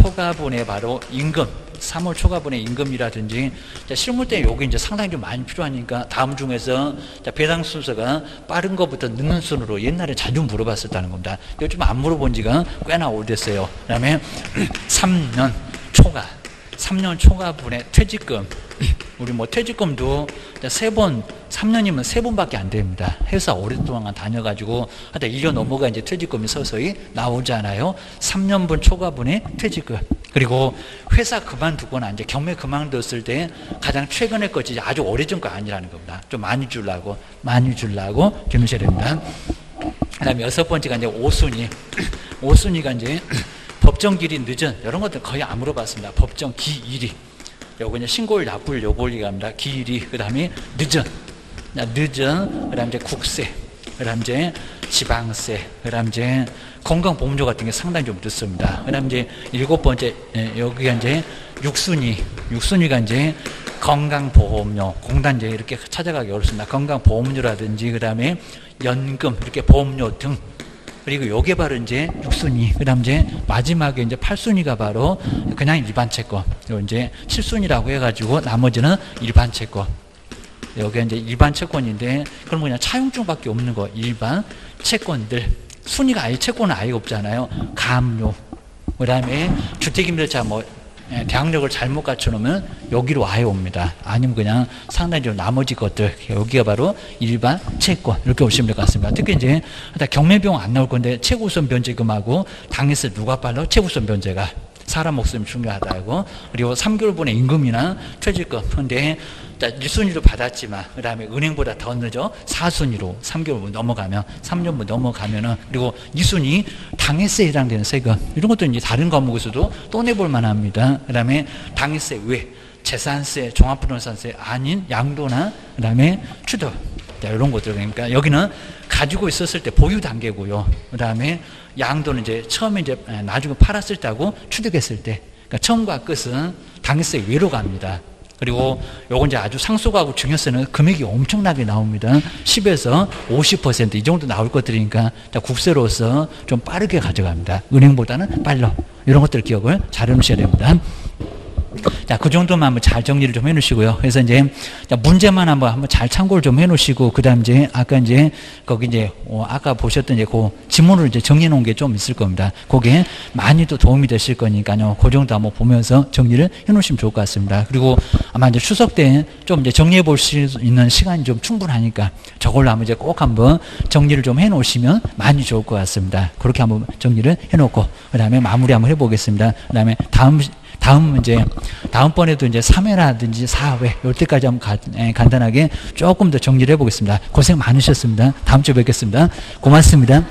초과분에 바로 임금. 3월 초과분의 임금이라든지 실물 때 여기 이제 상당히 좀 많이 필요하니까 다음 중에서 배당 순서가 빠른 것부터 늦는 순으로 옛날에 자주 물어봤었다는 겁니다. 요즘 안 물어본 지가 꽤나 오래됐어요. 그 다음에 3년 초과분의 퇴직금. 우리 뭐 퇴직금도 세 번, 3년이면 세 번밖에 안 됩니다. 회사 오랫동안 다녀가지고 하다 1년 넘어가 이제 퇴직금이 서서히 나오잖아요. 3년분 초과분의 퇴직금. 그리고 회사 그만두거나 이제 경매 그만뒀을 때 가장 최근에 거지 아주 오래전 거 아니라는 겁니다. 좀 많이 주려고 주무셔야 됩니다. 그 다음에 여섯 번째가 이제 5순위. 5순위가 이제 법정기일이 늦은 이런 것들 거의 안 물어봤습니다. 법정기일이. 요거 이제 신고일 납부일 요걸리 갑니다. 기일이. 그 다음에 늦은. 그 다음에 이제 국세. 그 다음에 이제 지방세. 그 다음에 이제 건강보험료 같은 게 상당히 좀 늦습니다. 그 다음에 이제 일곱 번째, 여기가 이제 6순위가 이제 건강보험료, 공단제 이렇게 찾아가기 어렵습니다. 건강보험료라든지, 그 다음에 연금, 이렇게 보험료 등. 그리고 요게 바로 이제 6순위. 그 다음 이제 마지막에 이제 8순위가 바로 그냥 일반 채권. 요 이제 7순위라고 해가지고 나머지는 일반 채권. 요게 이제 일반 채권인데, 그럼 그냥 차용증밖에 없는 거. 일반 채권들. 순위가 아예 채권은 아예 없잖아요. 가압류. 그 다음에 주택임대차 뭐, 대항력을 잘못 갖춰놓으면 여기로 아예 옵니다. 아니면 그냥 상당히 좀 나머지 것들, 여기가 바로 일반 채권 이렇게 오시면 될 것 같습니다. 특히 이제 경매비용 안 나올 건데 최우선 변제금하고 당해세 누가 빨라? 최우선 변제가. 사람 목숨이 중요하다고. 그리고 3개월분의 임금이나 퇴직금. 근데 자, 1순위로 받았지만 그 다음에 은행보다 더 늦어 4순위로 3개월 넘어가면 3년부 넘어가면은, 그리고 2순위 당해세에 해당되는 세금, 이런 것도 이제 다른 과목에서도 또 내볼 만합니다. 그 다음에 당해세 외 재산세, 종합부동산세 아닌 양도나 그 다음에 취득, 자, 이런 것들. 그러니까 여기는 가지고 있었을 때 보유 단계고요. 그 다음에 양도는 이제 처음에 이제 나중에 팔았을 때하고 취득했을 때. 그러니까 처음과 끝은 당해세 외로 갑니다. 그리고 요건 이제 아주 상속하고 증여세는 금액이 엄청나게 나옵니다. 10에서 50% 이 정도 나올 것들이니까 국세로서 좀 빠르게 가져갑니다. 은행보다는 빨라. 이런 것들 기억을 잘 해놓으셔야 됩니다. 자, 그 정도만 한번 잘 정리를 좀 해놓으시고요. 그래서 이제 문제만 한번 잘 참고를 좀 해놓으시고, 그다음 이제 아까 이제 거기 이제 아까 보셨던 이제 그 지문을 이제 정리해놓은 게 좀 있을 겁니다. 거기에 많이 또 도움이 되실 거니까요. 그 정도 한번 보면서 정리를 해놓으시면 좋을 것 같습니다. 그리고 아마 이제 추석 때 좀 이제 정리해 볼 수 있는 시간이 좀 충분하니까 저걸로 한번 이제 꼭 한번 정리를 좀 해놓으시면 많이 좋을 것 같습니다. 그렇게 한번 정리를 해놓고 그다음에 마무리 한번 해보겠습니다. 그다음에 다음 문제, 다음번에도 이제 3회라든지 4회, 이때까지 한번 간단하게 조금 더 정리를 해보겠습니다. 고생 많으셨습니다. 다음 주에 뵙겠습니다. 고맙습니다.